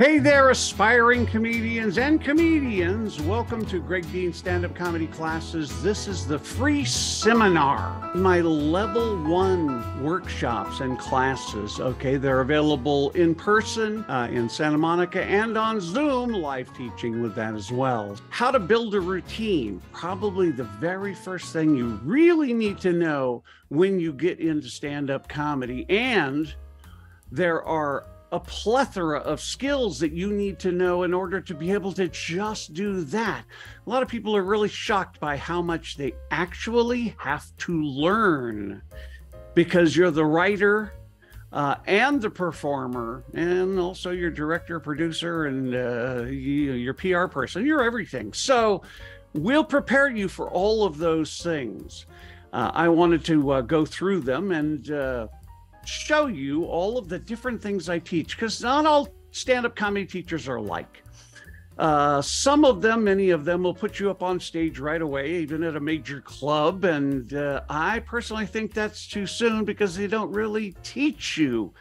Hey there, aspiring comedians and comedians. Welcome to Greg Dean Stand-Up Comedy Classes. This is the free seminar, my level one workshops and classes. Okay, they're available in person in Santa Monica and on Zoom, live teaching with that as well. How to build a routine, probably the very first thing you really need to know when you get into stand-up comedy. And there are a plethora of skills that you need to know in order to be able to just do that. A lot of people are really shocked by how much they actually have to learn, because you're the writer and the performer, and also your director, producer, and your PR person. You're everything. So we'll prepare you for all of those things. I wanted to go through them and show you all of the different things I teach, because not all stand-up comedy teachers are alike. Some of them, many of them, will put you up on stage right away, even at a major club. And I personally think that's too soon, because they don't really teach you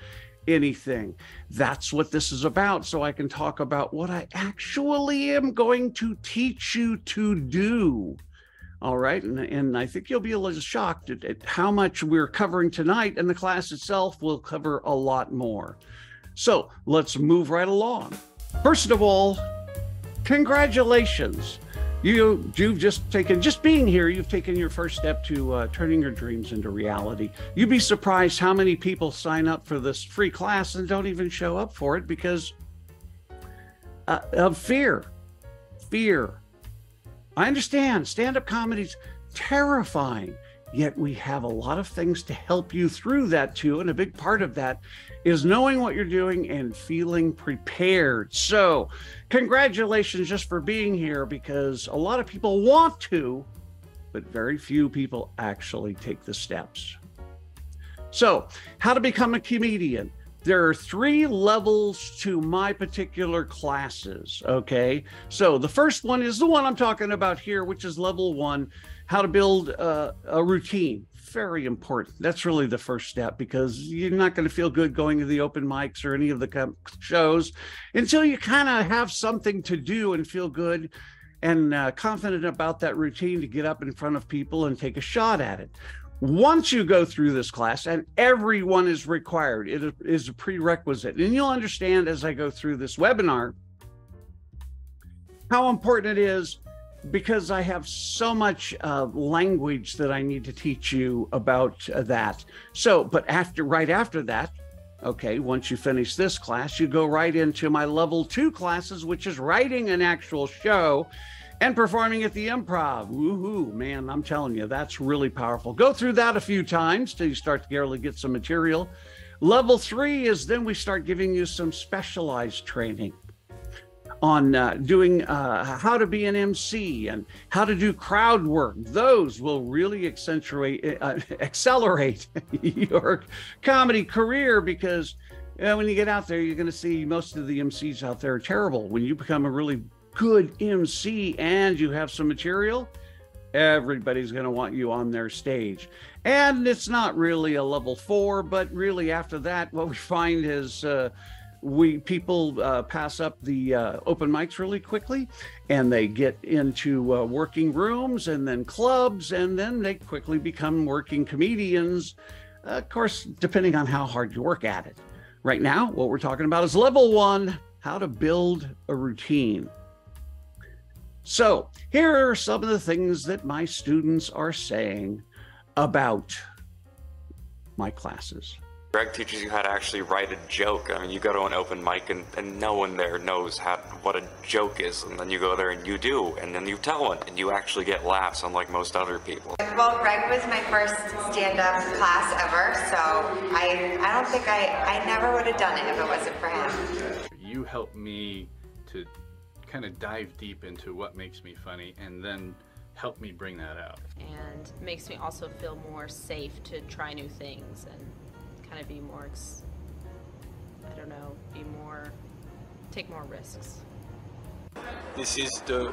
anything. That's what this is about. So I can talk about what I actually am going to teach you to do. All right, and I think you'll be a little shocked at how much we're covering tonight, and the class itself will cover a lot more. So let's move right along. First of all, congratulations. You've just being here, you've taken your first step to turning your dreams into reality. You'd be surprised how many people sign up for this free class and don't even show up for it because of fear. Fear. I understand stand-up comedy's terrifying, yet we have a lot of things to help you through that too. And a big part of that is knowing what you're doing and feeling prepared. So congratulations just for being here, because a lot of people want to, but very few people actually take the steps. So how to become a comedian. There are three levels to my particular classes, okay? So the first one is the one I'm talking about here, which is level one, how to build a routine. Very important. That's really the first step, because you're not going to feel good going to the open mics or any of the shows until you kind of have something to do and feel good and confident about that routine to get up in front of people and take a shot at it. Once you go through this class, and everyone is required, it is a prerequisite. And you'll understand as I go through this webinar how important it is, because I have so much language that I need to teach you about that. So, but right after that, okay, once you finish this class, you go right into my level two classes, which is writing an actual show and performing at the Improv. Woohoo, man, I'm telling you, that's really powerful. Go through that a few times till you start to really get some material. Level three is then we start giving you some specialized training on doing how to be an MC and how to do crowd work. Those will really accelerate your comedy career, because when you get out there, you're gonna see most of the MCs out there are terrible. When you become a really good MC and you have some material, everybody's going to want you on their stage. And it's not really a level four, but really after that, what we find is people pass up the open mics really quickly, and they get into working rooms and then clubs, and then they quickly become working comedians, of course, depending on how hard you work at it. Right now, what we're talking about is level one, how to build a routine. So here are some of the things that my students are saying about my classes. Greg teaches you how to actually write a joke. I mean, you go to an open mic and no one there knows what a joke is. And then you go there and you do, and then you tell one, and you actually get laughs, unlike most other people. Well, Greg was my first stand-up class ever, so I don't think I never would have done it if it wasn't for him. You helped me to kind of dive deep into what makes me funny and then help me bring that out. And makes me also feel more safe to try new things and kind of be more, I don't know, take more risks. This is the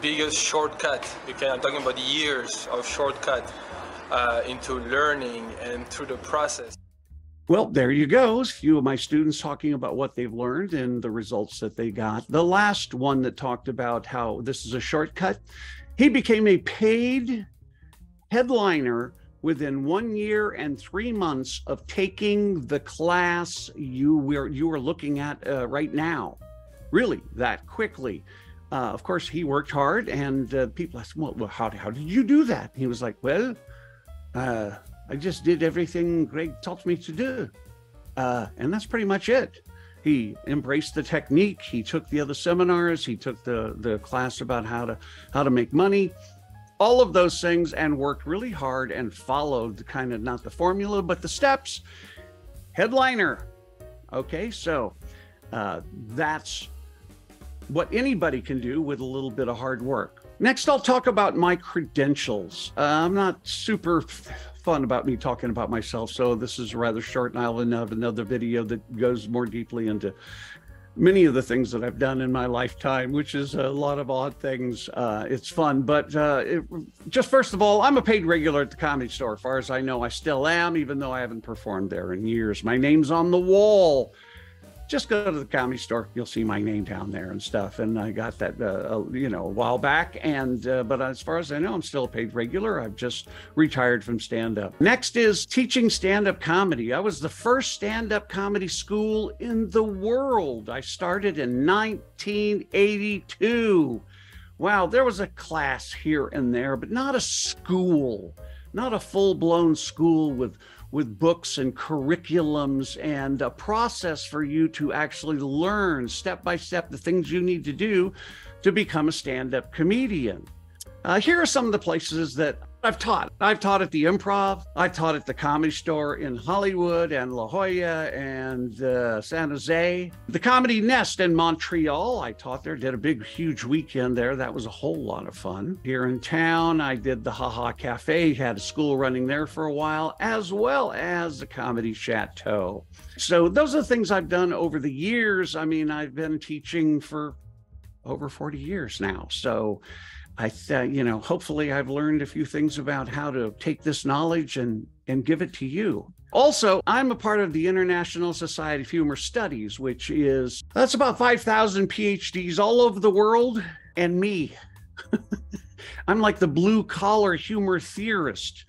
biggest shortcut. I'm talking about years of shortcut into learning and through the process. Well, there you go. A few of my students talking about what they've learned and the results that they got. The last one that talked about how this is a shortcut. He became a paid headliner within 1 year and 3 months of taking the class you were looking at right now. Really, that quickly. Of course, he worked hard, and people asked, well, how did you do that? He was like, well, I just did everything Greg taught me to do. And that's pretty much it. He embraced the technique. He took the other seminars. He took the class about how to make money, all of those things, and worked really hard and followed kind of not the formula, but the steps. Headliner. Okay, so that's what anybody can do with a little bit of hard work. Next, I'll talk about my credentials. I'm not super fun about me talking about myself, so this is rather short, and I'll have another video that goes more deeply into many of the things that I've done in my lifetime, which is a lot of odd things. It's fun, but just first of all, I'm a paid regular at the Comedy Store. As far as I know, I still am, even though I haven't performed there in years. My name's on the wall. Just go to the Comedy Store, you'll see my name down there and stuff. And I got that, you know, a while back. And but as far as I know, I'm still a paid regular. I've just retired from stand-up. Next is teaching stand-up comedy. I was the first stand-up comedy school in the world. I started in 1982. Wow, there was a class here and there, but not a school, not a full-blown school with books and curriculums and a process for you to actually learn step by step the things you need to do to become a stand-up comedian. Here are some of the places that I've taught. I've taught at the Improv. I've taught at the Comedy Store in Hollywood and La Jolla and San Jose. The Comedy Nest in Montreal, I taught there, did a big, huge weekend there. That was a whole lot of fun. Here in town, I did the Ha Ha Cafe, had a school running there for a while, as well as the Comedy Chateau. So those are the things I've done over the years. I mean, I've been teaching for over 40 years now. So you know, hopefully I've learned a few things about how to take this knowledge and give it to you. Also, I'm a part of the International Society of Humor Studies, which is, that's about 5,000 PhDs all over the world, and me. I'm like the blue collar humor theorist.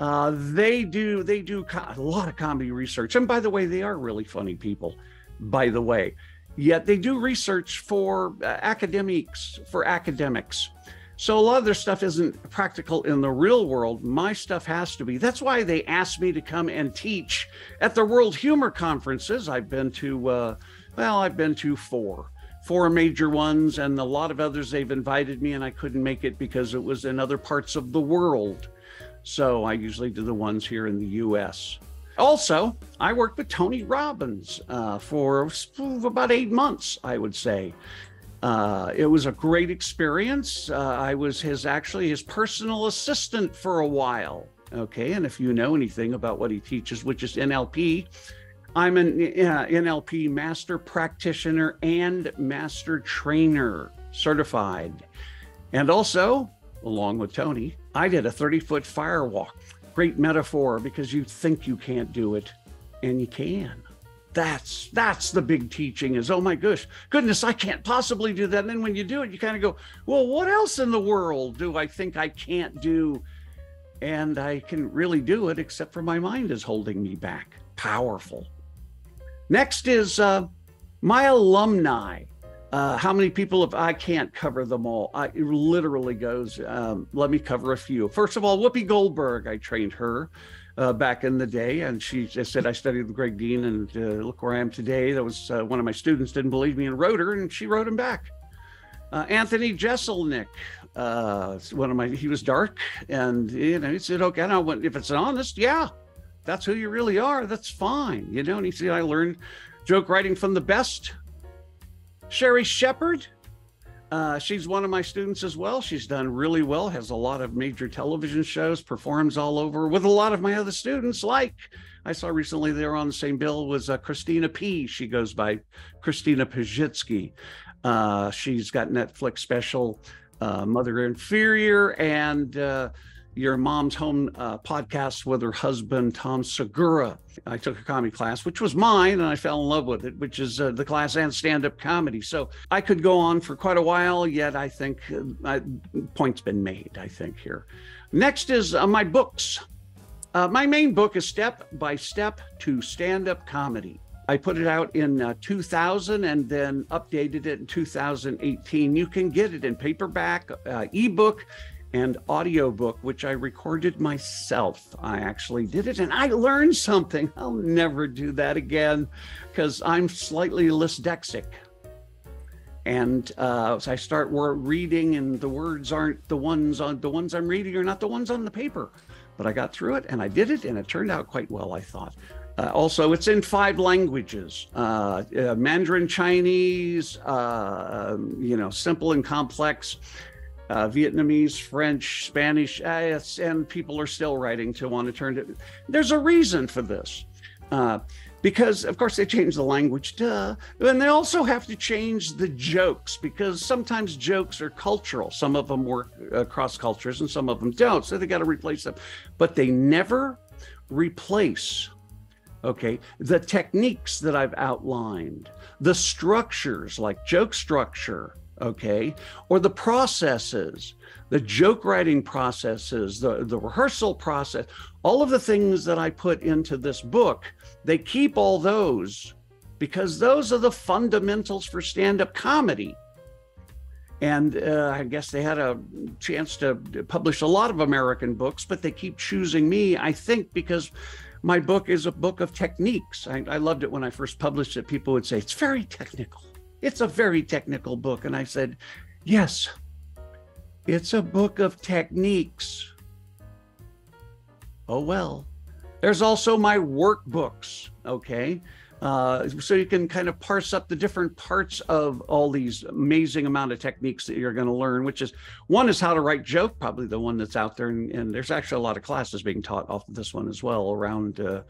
They do a lot of comedy research. And by the way, they are really funny people, by the way. Yet they do research for academics. So a lot of their stuff isn't practical in the real world. My stuff has to be. That's why they asked me to come and teach at their World Humor Conferences. I've been to, well, I've been to four major ones, and a lot of others they've invited me, and I couldn't make it because it was in other parts of the world. So I usually do the ones here in the US. Also, I worked with Tony Robbins for about 8 months, I would say. It was a great experience. I was actually his personal assistant for a while. Okay, and if you know anything about what he teaches, which is NLP, I'm an NLP master practitioner and master trainer certified. And also, along with Tony, I did a 30-foot fire walk. Great metaphor, because you think you can't do it, and you can. That's the big teaching is, oh my goodness, I can't possibly do that. And then when you do it, you kind of go, well, what else in the world do I think I can't do? And I can really do it, except for my mind is holding me back. Powerful. Next is my alumni. How many people have, I can't cover them all. It literally goes, let me cover a few. First of all, Whoopi Goldberg, I trained her back in the day. And she said, I studied with Greg Dean, and look where I am today. That was one of my students didn't believe me and wrote her, and she wrote him back. Anthony Jeselnik, he was dark, and you know, he said, okay, I don't want, if it's honest, yeah, that's who you really are. That's fine. You know, and he said, I learned joke writing from the best. Sherry Shepherd, she's one of my students as well. She's done really well, has a lot of major television shows, performs all over with a lot of my other students. Like I saw recently they were on the same bill was Christina P. She goes by Christina Pajitsky. She's got Netflix special Mother Inferior, and Your Mom's Home podcast with her husband, Tom Segura. I took a comedy class, which was mine, and I fell in love with it, which is the class and stand-up comedy. So I could go on for quite a while, yet I think point's been made, I think, here. Next is my books. My main book is Step by Step to Stand-Up Comedy. I put it out in 2000 and then updated it in 2018. You can get it in paperback, ebook, and audiobook, which I recorded myself. I actually did it and I learned something. I'll never do that again because I'm slightly dyslexic. And so I start reading and the words aren't the ones I'm reading are not the ones on the paper. But I got through it and I did it and it turned out quite well, I thought. Also, it's in 5 languages, Mandarin Chinese, you know, simple and complex, Vietnamese, French, Spanish, and people are still writing to want to turn to. There's a reason for this, because of course they change the language, duh. And they also have to change the jokes because sometimes jokes are cultural. Some of them work across cultures and some of them don't. So they got to replace them, but they never replace. Okay, the techniques that I've outlined, the structures like joke structure, okay, or the processes, the joke writing processes, the rehearsal process, all of the things that I put into this book, they keep all those because those are the fundamentals for stand-up comedy. And I guess they had a chance to publish a lot of American books, but they keep choosing me, I think, because my book is a book of techniques. I loved it when I first published it. People would say, it's very technical. It's a very technical book. And I said, yes, it's a book of techniques. Oh, well. There's also my workbooks, okay? So you can kind of parse up the different parts of all these amazing amount of techniques that you're going to learn, which is one is how to write joke, probably the one that's out there. And there's actually a lot of classes being taught off of this one as well around the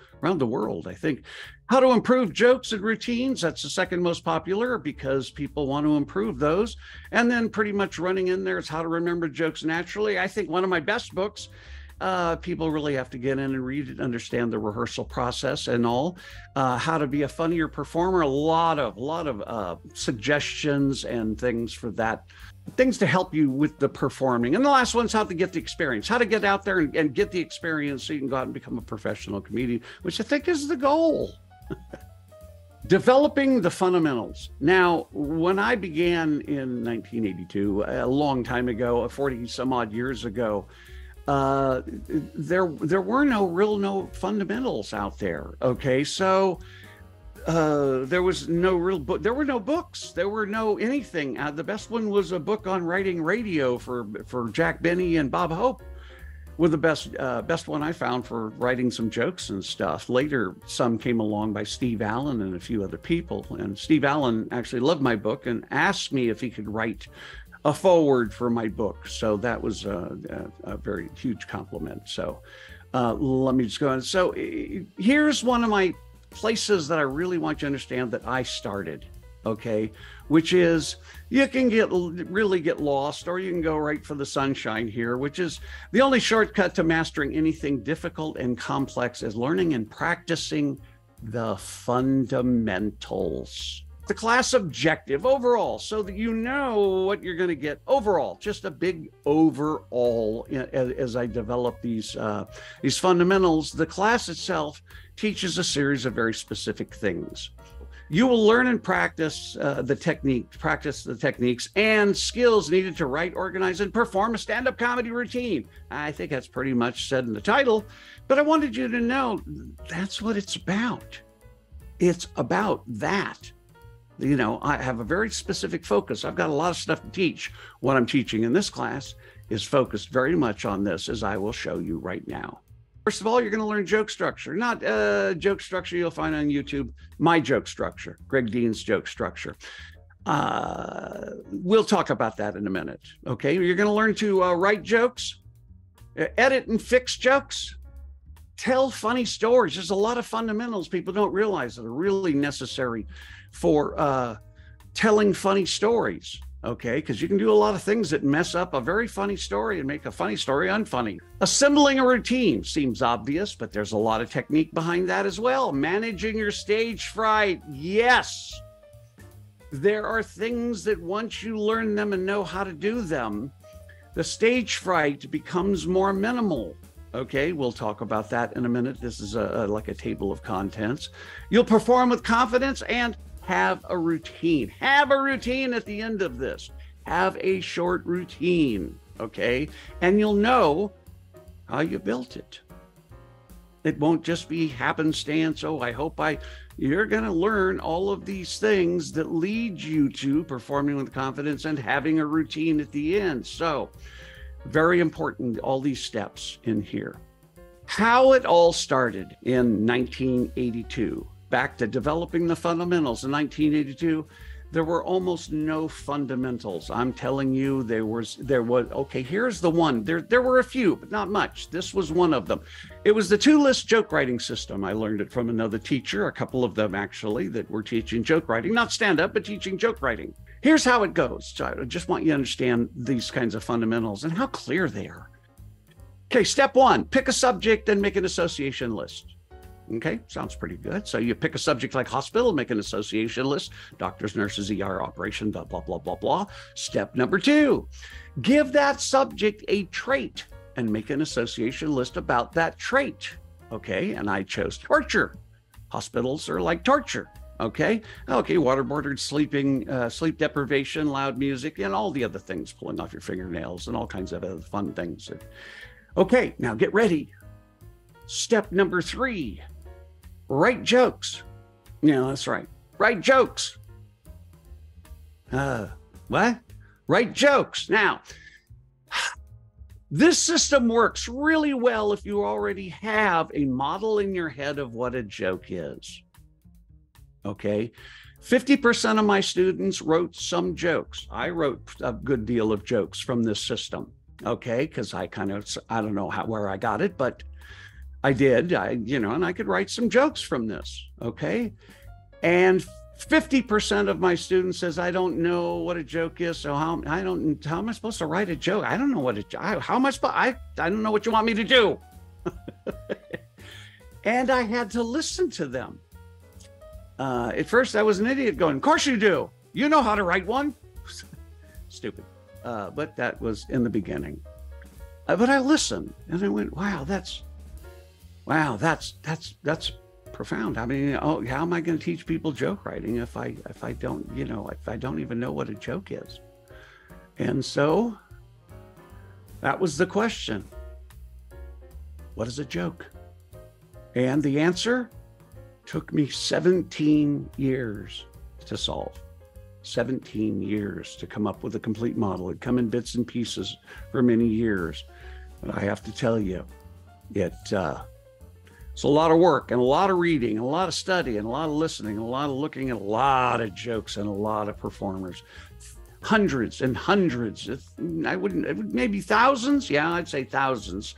world, I think. How to improve jokes and routines. That's the second most popular because people want to improve those. And then pretty much running in there is how to remember jokes naturally. I think one of my best books. People really have to get in and read it, understand the rehearsal process and all, how to be a funnier performer, a lot of suggestions and things for that, things to help you with the performing. And the last one's how to get the experience, how to get out there and get the experience so you can go out and become a professional comedian, which I think is the goal. Developing the fundamentals. Now, when I began in 1982, a long time ago, 40 some odd years ago, there were no fundamentals out there. Okay, so there was no real book. There were no books. There were no anything. The best one was a book on writing radio for Jack Benny and Bob Hope, were the best one I found for writing some jokes and stuff. Later, some came along by Steve Allen and a few other people. And Steve Allen actually loved my book and asked me if he could write a foreword for my book. So that was a very huge compliment. So let me just go on. So here's one of my places that I really want you to understand that I started, okay? Which is, you can really get lost or you can go right for the sunshine here, which is the only shortcut to mastering anything difficult and complex is learning and practicing the fundamentals. The class objective overall, so that you know what you're going to get overall, just a big overall as I develop these fundamentals. The class itself teaches a series of very specific things. You will learn and practice the techniques and skills needed to write, organize, and perform a stand-up comedy routine. I think that's pretty much said in the title, but I wanted you to know that's what it's about. It's about that. You know, I have a very specific focus. I've got a lot of stuff to teach. What I'm teaching in this class is focused very much on this, as I will show you right now. First of all, you're going to learn joke structure, not joke structure you'll find on YouTube. My joke structure, Greg Dean's joke structure. We'll talk about that in a minute. Okay, you're going to learn to write jokes, edit and fix jokes. Tell funny stories. There's a lot of fundamentals people don't realize that are really necessary for telling funny stories. okay? Because you can do a lot of things that mess up a very funny story and make a funny story unfunny. Assembling a routine seems obvious, but there's a lot of technique behind that as well. Managing your stage fright, yes. There are things that once you learn them and know how to do them, the stage fright becomes more minimal. Okay, we'll talk about that in a minute. This is like a table of contents. You'll perform with confidence and have a routine. Have a routine at the end of this. Have a short routine, okay? And you'll know how you built it. It won't just be happenstance. Oh, I hope I, you're gonna learn all of these things that lead you to performing with confidence and having a routine at the end. So, very important, all these steps in here. How it all started in 1982. Back to developing the fundamentals in 1982, there were almost no fundamentals. I'm telling you, there was, okay, here's the one. There were a few, but not much. This was one of them. It was the two-list joke writing system. I learned it from another teacher, a couple of them actually, that were teaching joke writing, not stand-up, but teaching joke writing. Here's how it goes. So I just want you to understand these kinds of fundamentals and how clear they are. Okay, step one, pick a subject and make an association list. Okay, sounds pretty good. So you pick a subject like hospital, make an association list, doctors, nurses, ER, operation, blah, blah, blah, blah, blah. Step number two, give that subject a trait and make an association list about that trait. Okay, and I chose torture. Hospitals are like torture. Okay. Okay. Waterboarded, sleeping, sleep deprivation, loud music, and all the other things, pulling off your fingernails and all kinds of other fun things. Okay. Now get ready. Step number three, write jokes. Yeah, that's right. Write jokes. What? Write jokes. Now, this system works really well if you already have a model in your head of what a joke is. Okay, 50% of my students wrote some jokes. I wrote a good deal of jokes from this system, okay, because I kind of, I don't know how, where I got it, but I did, you know, and I could write some jokes from this, okay? And 50% of my students says, I don't know what a joke is, so how am I supposed to write a joke? I don't know what a, how am I supposed, I don't know what you want me to do. And I had to listen to them. At first I was an idiot going, of course you do. You know how to write one. Stupid. But that was in the beginning. But I listened and I went, wow, that's profound. I mean, oh, how am I going to teach people joke writing if I don't, you know, if I don't even know what a joke is? And so that was the question. What is a joke? And the answer took me 17 years to solve, 17 years to come up with a complete model. It'd come in bits and pieces for many years. But I have to tell you, it's a lot of work and a lot of reading, a lot of study and a lot of listening, a lot of looking at a lot of jokes and a lot of performers, hundreds and hundreds. I wouldn't, maybe thousands. Yeah, I'd say thousands.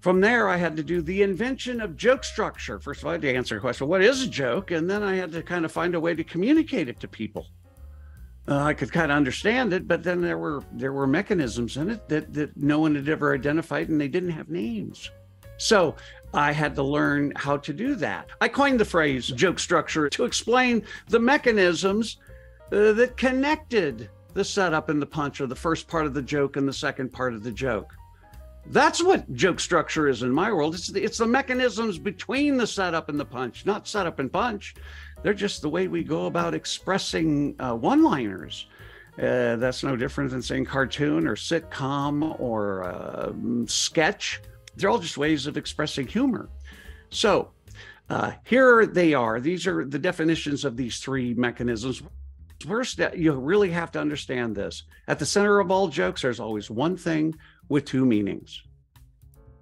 From there, I had to do the invention of joke structure. First of all, I had to answer a question, what is a joke? And then I had to kind of find a way to communicate it to people. I could kind of understand it, but then there were mechanisms in it that no one had ever identified and they didn't have names. So I had to learn how to do that. I coined the phrase joke structure to explain the mechanisms that connected the setup and the punch, or the first part of the joke and the second part of the joke. That's what joke structure is in my world. It's the mechanisms between the setup and the punch, not setup and punch. They're just the way we go about expressing one-liners. That's no different than saying cartoon or sitcom or sketch. They're all just ways of expressing humor. So here they are. These are the definitions of these three mechanisms. First, you really have to understand this. At the center of all jokes, there's always one thing with two meanings.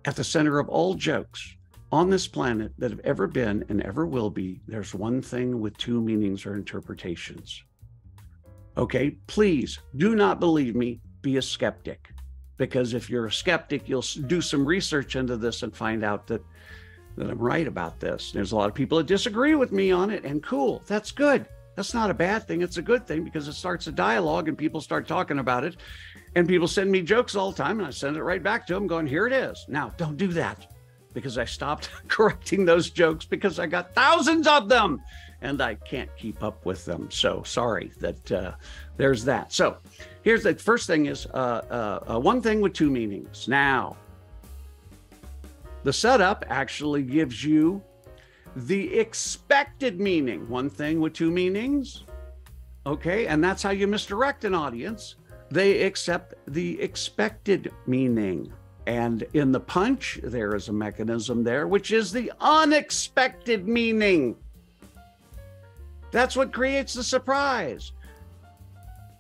At the center of all jokes on this planet that have ever been and ever will be, there's one thing with two meanings or interpretations. Okay, please do not believe me, be a skeptic. Because if you're a skeptic, you'll do some research into this and find out that I'm right about this. There's a lot of people that disagree with me on it, and cool, that's good. That's not a bad thing. It's a good thing because it starts a dialogue and people start talking about it. And people send me jokes all the time and I send it right back to them going, here it is. Now, don't do that, because I stopped correcting those jokes because I got thousands of them and I can't keep up with them. So sorry that there's that. So here's the first thing is one thing with two meanings. Now, the setup actually gives you the expected meaning. One thing with two meanings. Okay, and that's how you misdirect an audience. They accept the expected meaning. And in the punch, there is a mechanism there, which is the unexpected meaning. That's what creates the surprise.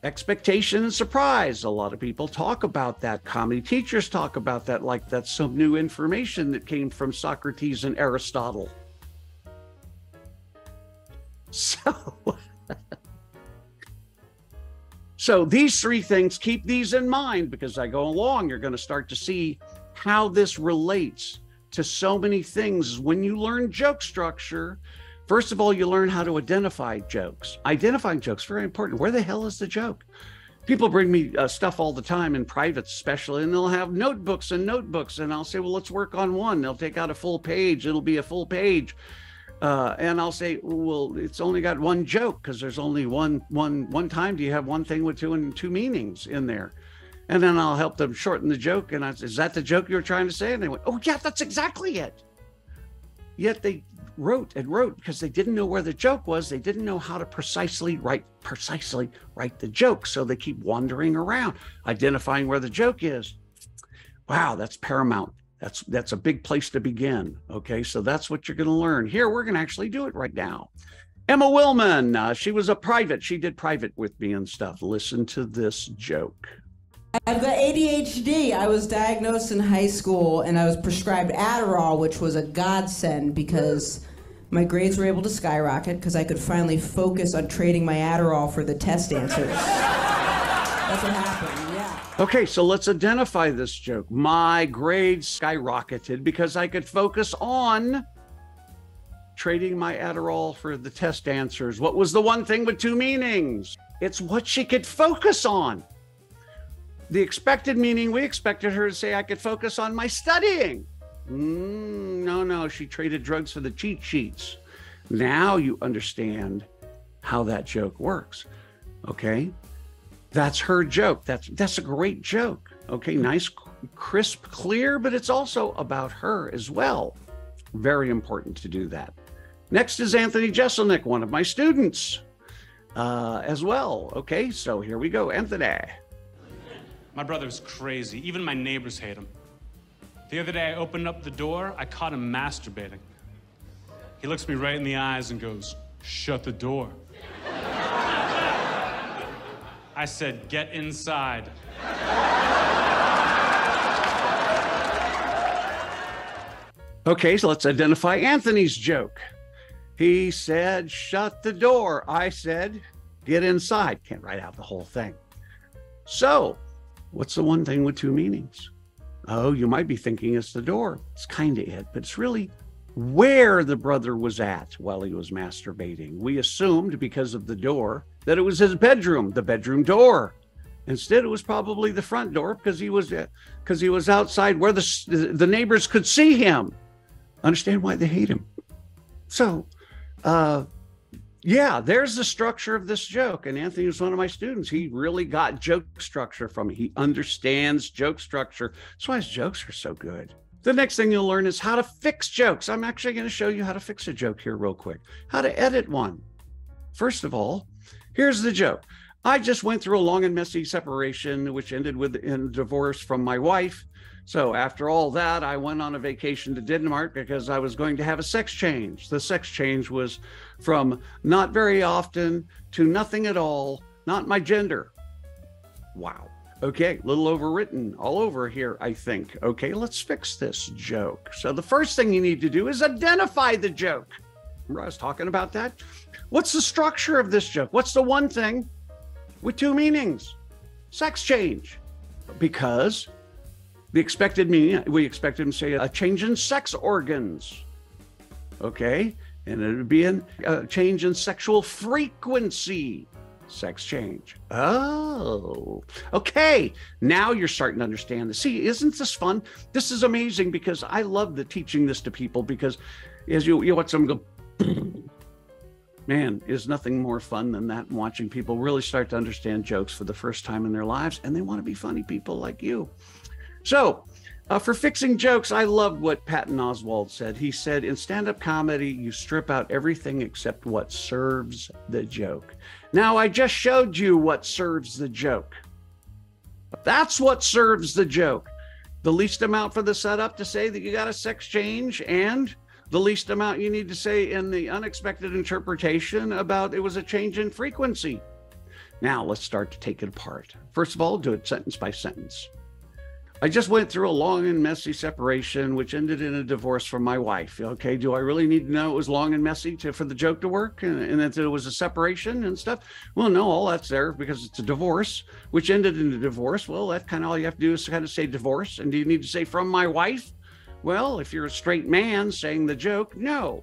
Expectation and surprise. A lot of people talk about that. Comedy teachers talk about that, like that's some new information that came from Socrates and Aristotle. So, these three things, keep these in mind, because I go along, you're going to start to see how this relates to so many things. When you learn joke structure, first of all, you learn how to identify jokes. Identifying jokes, very important. Where the hell is the joke? People bring me stuff all the time in private, especially, and they'll have notebooks and notebooks. And I'll say, well, let's work on one. They'll take out a full page. It'll be a full page. And I'll say, well, it's only got one joke because there's only one time do you have one thing with two meanings in there. And then I'll help them shorten the joke. And I say, is that the joke you were trying to say? And they went, oh, yeah, that's exactly it. Yet they wrote and wrote because they didn't know where the joke was. They didn't know how to precisely write the joke. So they keep wandering around, identifying where the joke is. Wow, that's paramount. That's a big place to begin. Okay, so that's what you're going to learn. Here, we're going to actually do it right now. Emma Willman, she was a private. She did private with me and stuff. Listen to this joke. I've got ADHD. I was diagnosed in high school and I was prescribed Adderall, which was a godsend because my grades were able to skyrocket because I could finally focus on trading my Adderall for the test answers. That's what happened. Okay, so let's identify this joke. My grades skyrocketed because I could focus on trading my Adderall for the test answers. What was the one thing with two meanings? It's what she could focus on. The expected meaning, we expected her to say, I could focus on my studying. No, she traded drugs for the cheat sheets. Now you understand how that joke works, okay? That's her joke. That's a great joke. Okay, nice, crisp, clear, but it's also about her as well. Very important to do that. Next is Anthony Jeselnik, one of my students as well. Okay, so here we go, Anthony. My brother's crazy. Even my neighbors hate him. The other day I opened up the door, I caught him masturbating. He looks me right in the eyes and goes, shut the door. I said, get inside. Okay, so let's identify Anthony's joke. He said, shut the door. I said, get inside. Can't write out the whole thing. So, what's the one thing with two meanings? Oh, you might be thinking it's the door. It's kind of it, but it's really where the brother was at while he was masturbating. We assumed because of the door that it was his bedroom, the bedroom door. Instead, it was probably the front door because he was outside where the neighbors could see him. Understand why they hate him. So, yeah, there's the structure of this joke. And Anthony was one of my students. He really got joke structure from it. He understands joke structure. That's why his jokes are so good. The next thing you'll learn is how to fix jokes. I'm actually going to show you how to fix a joke here real quick, how to edit one. First of all, here's the joke. I just went through a long and messy separation, which ended in divorce from my wife. So after all that, I went on a vacation to Denmark because I was going to have a sex change. The sex change was from not very often to nothing at all, not my gender. Wow. Okay, a little overwritten all over here, I think. Okay, let's fix this joke. So the first thing you need to do is identify the joke. Remember I was talking about that? What's the structure of this joke? What's the one thing with two meanings? Sex change. Because the expected meaning, we expected him to say a change in sex organs. Okay, And it would be a change in sexual frequency. Sex change. Oh, okay. Now you're starting to understand this. See, isn't this fun? This is amazing because I love the teaching this to people, because as you watch them go, man, is nothing more fun than that. And watching people really start to understand jokes for the first time in their lives, and they want to be funny people like you. So for fixing jokes, I loved what Patton Oswalt said. He said, in stand-up comedy, you strip out everything except what serves the joke. Now, I just showed you what serves the joke. That's what serves the joke. The least amount for the setup to say that you got a sex change, and the least amount you need to say in the unexpected interpretation about it was a change in frequency. Now, let's start to take it apart. First of all, do it sentence by sentence. I just went through a long and messy separation, which ended in a divorce from my wife. Okay, do I really need to know it was long and messy for the joke to work, and that it was a separation and stuff? Well, no, all that's there because it's a divorce, which ended in a divorce. Well, that's kind of all you have to do is kind of say divorce. And do you need to say from my wife? Well, if you're a straight man saying the joke, no.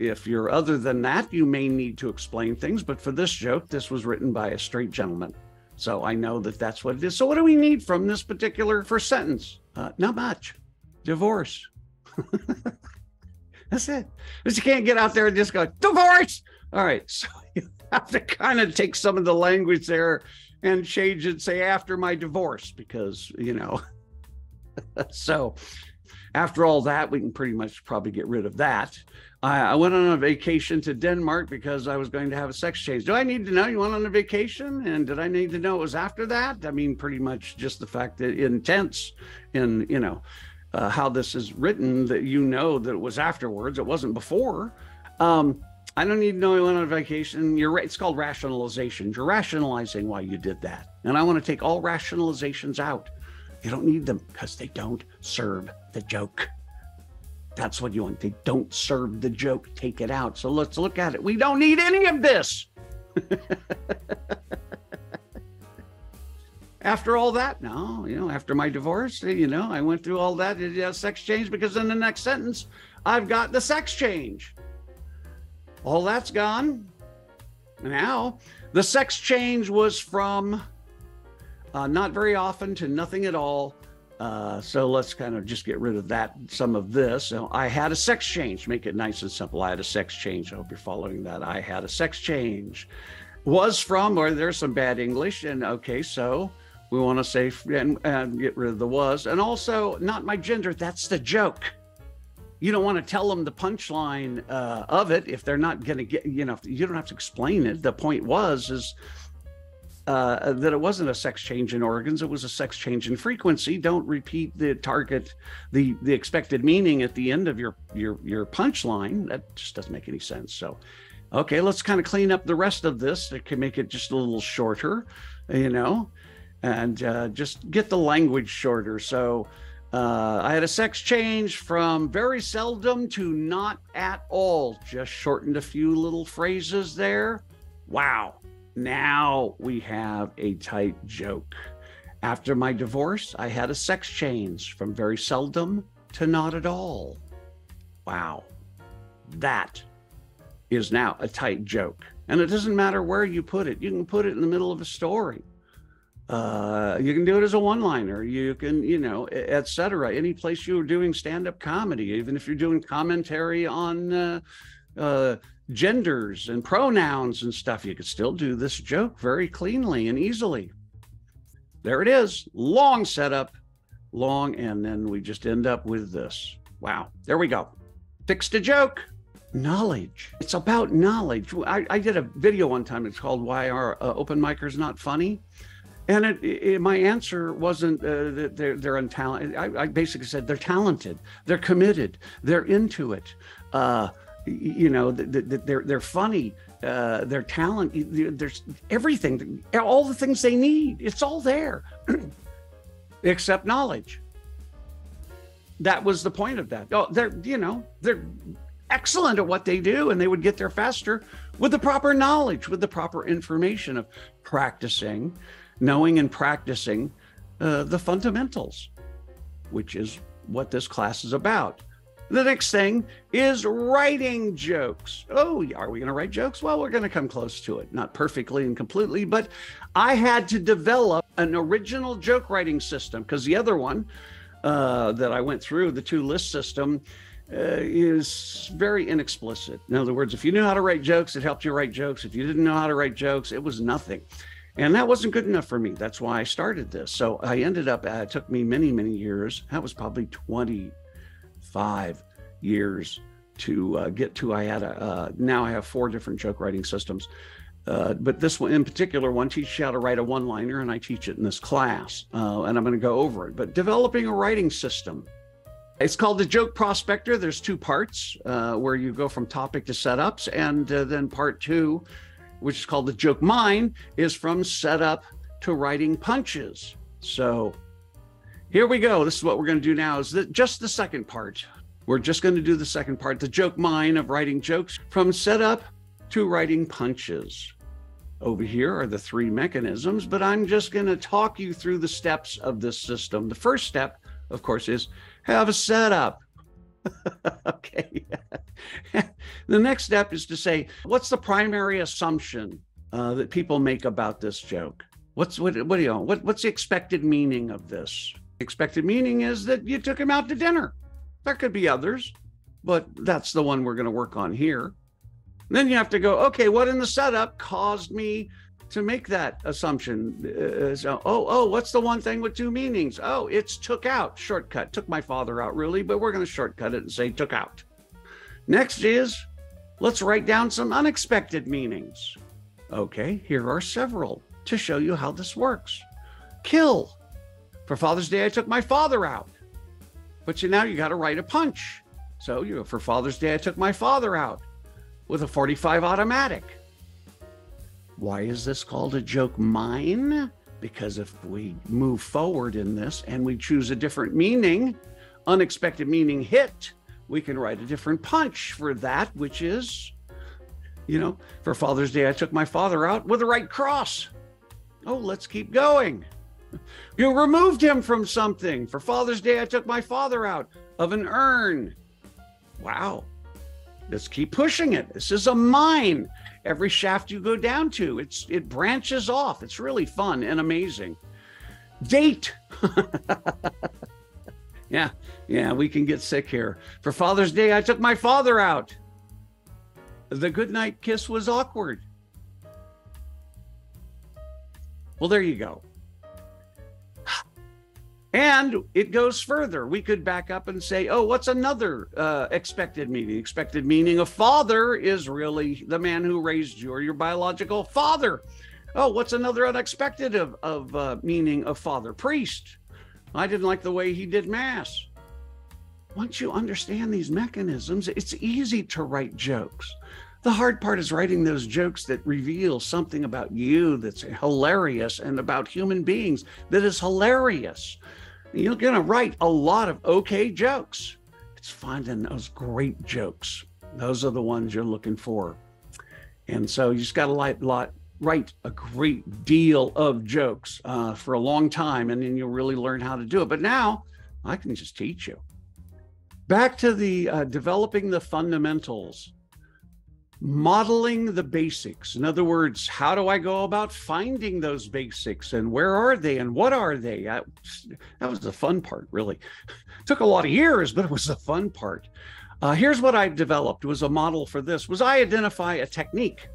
If you're other than that, you may need to explain things. But for this joke, this was written by a straight gentleman. So I know that that's what it is. So what do we need from this particular first sentence? Not much. Divorce. That's it. But you can't get out there and just go, divorce. All right. So you have to kind of take some of the language there and change it, say, after my divorce, because, you know. So after all that, we can pretty much probably get rid of that. I went on a vacation to Denmark because I was going to have a sex change. Do I need to know you went on a vacation? And did I need to know it was after that? I mean, pretty much just the fact that intense in, you know, how this is written, that you know that it was afterwards. It wasn't before. I don't need to know you went on a vacation. You're right. It's called rationalization. You're rationalizing why you did that. And I want to take all rationalizations out. You don't need them because they don't serve the joke. That's what you want. They don't serve the joke. Take it out. So let's look at it. We don't need any of this. After all that, no, you know, after my divorce, you know, I went through all that. It has sex change, because in the next sentence, I've got the sex change. All that's gone. Now, the sex change was from not very often to nothing at all. So let's kind of just get rid of that, some of this. So I had a sex change, make it nice and simple. I had a sex change. I hope you're following that. I had a sex change. Was from, or there's some bad English. And okay, so we want to say, and get rid of the was. And also not my gender, that's the joke. You don't want to tell them the punchline of it if they're not going to get, you know, you don't have to explain it. The point was, is that it wasn't a sex change in organs, it was a sex change in frequency. Don't repeat the target, the expected meaning at the end of your punchline. That just doesn't make any sense. So, okay, let's kind of clean up the rest of this. It can make it just a little shorter, you know, and just get the language shorter. So I had a sex change from very seldom to not at all. Just shortened a few little phrases there. Wow. Now we have a tight joke. After my divorce, I had a sex change from very seldom to not at all. Wow, that is now a tight joke. And it doesn't matter where you put it. You can put it in the middle of a story. You can do it as a one-liner. You can, you know, etc. Any place you're doing stand-up comedy, even if you're doing commentary on genders and pronouns and stuff, you could still do this joke very cleanly and easily. There it is. Long setup, long, and then we just end up with this. Wow, there we go. Fixed a joke. Knowledge. It's about knowledge. I did a video one time. It's called Why Are Open Micers Not Funny? And my answer wasn't that they're untalented. I basically said they're talented, they're committed, they're into it. You know, they're funny, their talent, there's everything, all the things they need. It's all there, except knowledge. That was the point of that. Oh, they're, you know, they're excellent at what they do, and they would get there faster with the proper knowledge, with the proper information of practicing, knowing and practicing the fundamentals, which is what this class is about. The next thing is writing jokes. Oh, are we going to write jokes? Well, we're going to come close to it. Not perfectly and completely, but I had to develop an original joke writing system because the other one that I went through, the two-list system, is very inexplicit. In other words, if you knew how to write jokes, it helped you write jokes. If you didn't know how to write jokes, it was nothing. And that wasn't good enough for me. That's why I started this. So I ended up, it took me many, many years. That was probably 25 years to get to. I had a, now I have four different joke writing systems. But this one in particular one teaches you how to write a one-liner, and I teach it in this class, and I'm going to go over it. But developing a writing system. It's called the Joke Prospector. There's two parts where you go from topic to setups, and then part two, which is called the Joke Mine, is from setup to writing punches. So here we go. This is what we're going to do now, is that just the second part. We're just going to do the second part, the Joke Mine of writing jokes from setup to writing punches. Over here are the three mechanisms, but I'm just going to talk you through the steps of this system. The first step, of course, is have a setup. Okay. The next step is to say, what's the primary assumption that people make about this joke? What's the expected meaning of this? Expected meaning is that you took him out to dinner. There could be others, but that's the one we're going to work on here. And then you have to go, okay, what in the setup caused me to make that assumption? What's the one thing with two meanings? Oh, it's took out, shortcut. Took my father out, really, but we're going to shortcut it and say took out. Next is, let's write down some unexpected meanings. Okay, here are several to show you how this works. Kill. For Father's Day, I took my father out. But now you got to write a punch. So you go, for Father's Day, I took my father out with a .45 automatic. Why is this called a joke mine? Because if we move forward in this and we choose a different meaning, unexpected meaning hit, we can write a different punch for that, which is, you know, for Father's Day, I took my father out with a right cross. Oh, let's keep going. You removed him from something. For Father's Day, I took my father out of an urn. Wow. Let's keep pushing it. This is a mine. Every shaft you go down to, it branches off. It's really fun and amazing. Date. Yeah, we can get sick here. For Father's Day, I took my father out. The goodnight kiss was awkward. Well, there you go. And it goes further. We could back up and say, oh, what's another expected meaning? Expected meaning of father is really the man who raised you or your biological father. Oh, what's another unexpected meaning of father? Priest. I didn't like the way he did mass. Once you understand these mechanisms, it's easy to write jokes. The hard part is writing those jokes that reveal something about you that's hilarious and about human beings that is hilarious. You're going to write a lot of okay jokes. It's finding those great jokes. Those are the ones you're looking for. And so you just got to write a great deal of jokes for a long time, and then you'll really learn how to do it. But now I can just teach you. Back to the developing the fundamentals. Modeling the basics. In other words, how do I go about finding those basics, and where are they and what are they? That was the fun part, really. Took a lot of years, but it was the fun part. Here's what I developed was a model for this, was I identify a technique,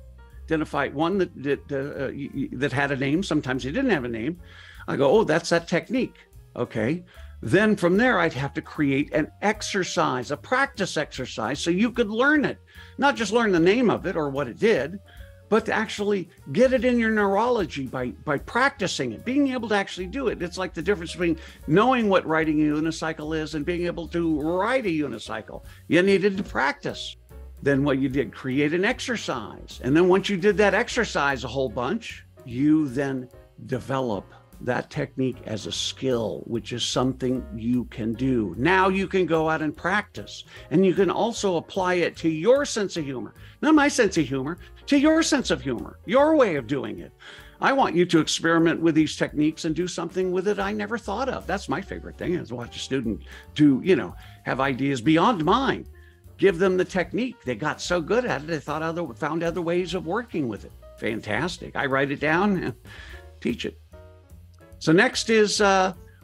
identify one that had a name. Sometimes it didn't have a name. I go, oh, that's that technique. Okay. Then from there, I'd have to create an exercise, a practice exercise, so you could learn it. Not just learn the name of it or what it did, but to actually get it in your neurology by practicing it, being able to actually do it. It's like the difference between knowing what riding a unicycle is and being able to ride a unicycle. You needed to practice. Then what you did, create an exercise. And then once you did that exercise a whole bunch, you then develop that technique as a skill, which is something you can do. Now you can go out and practice, and you can also apply it to your sense of humor, not my sense of humor, to your sense of humor, your way of doing it. I want you to experiment with these techniques and do something with it I never thought of. That's my favorite thing, is watch a student do, you know, have ideas beyond mine. Give them the technique. They got so good at it, they thought found other ways of working with it. Fantastic. I write it down and teach it. So next is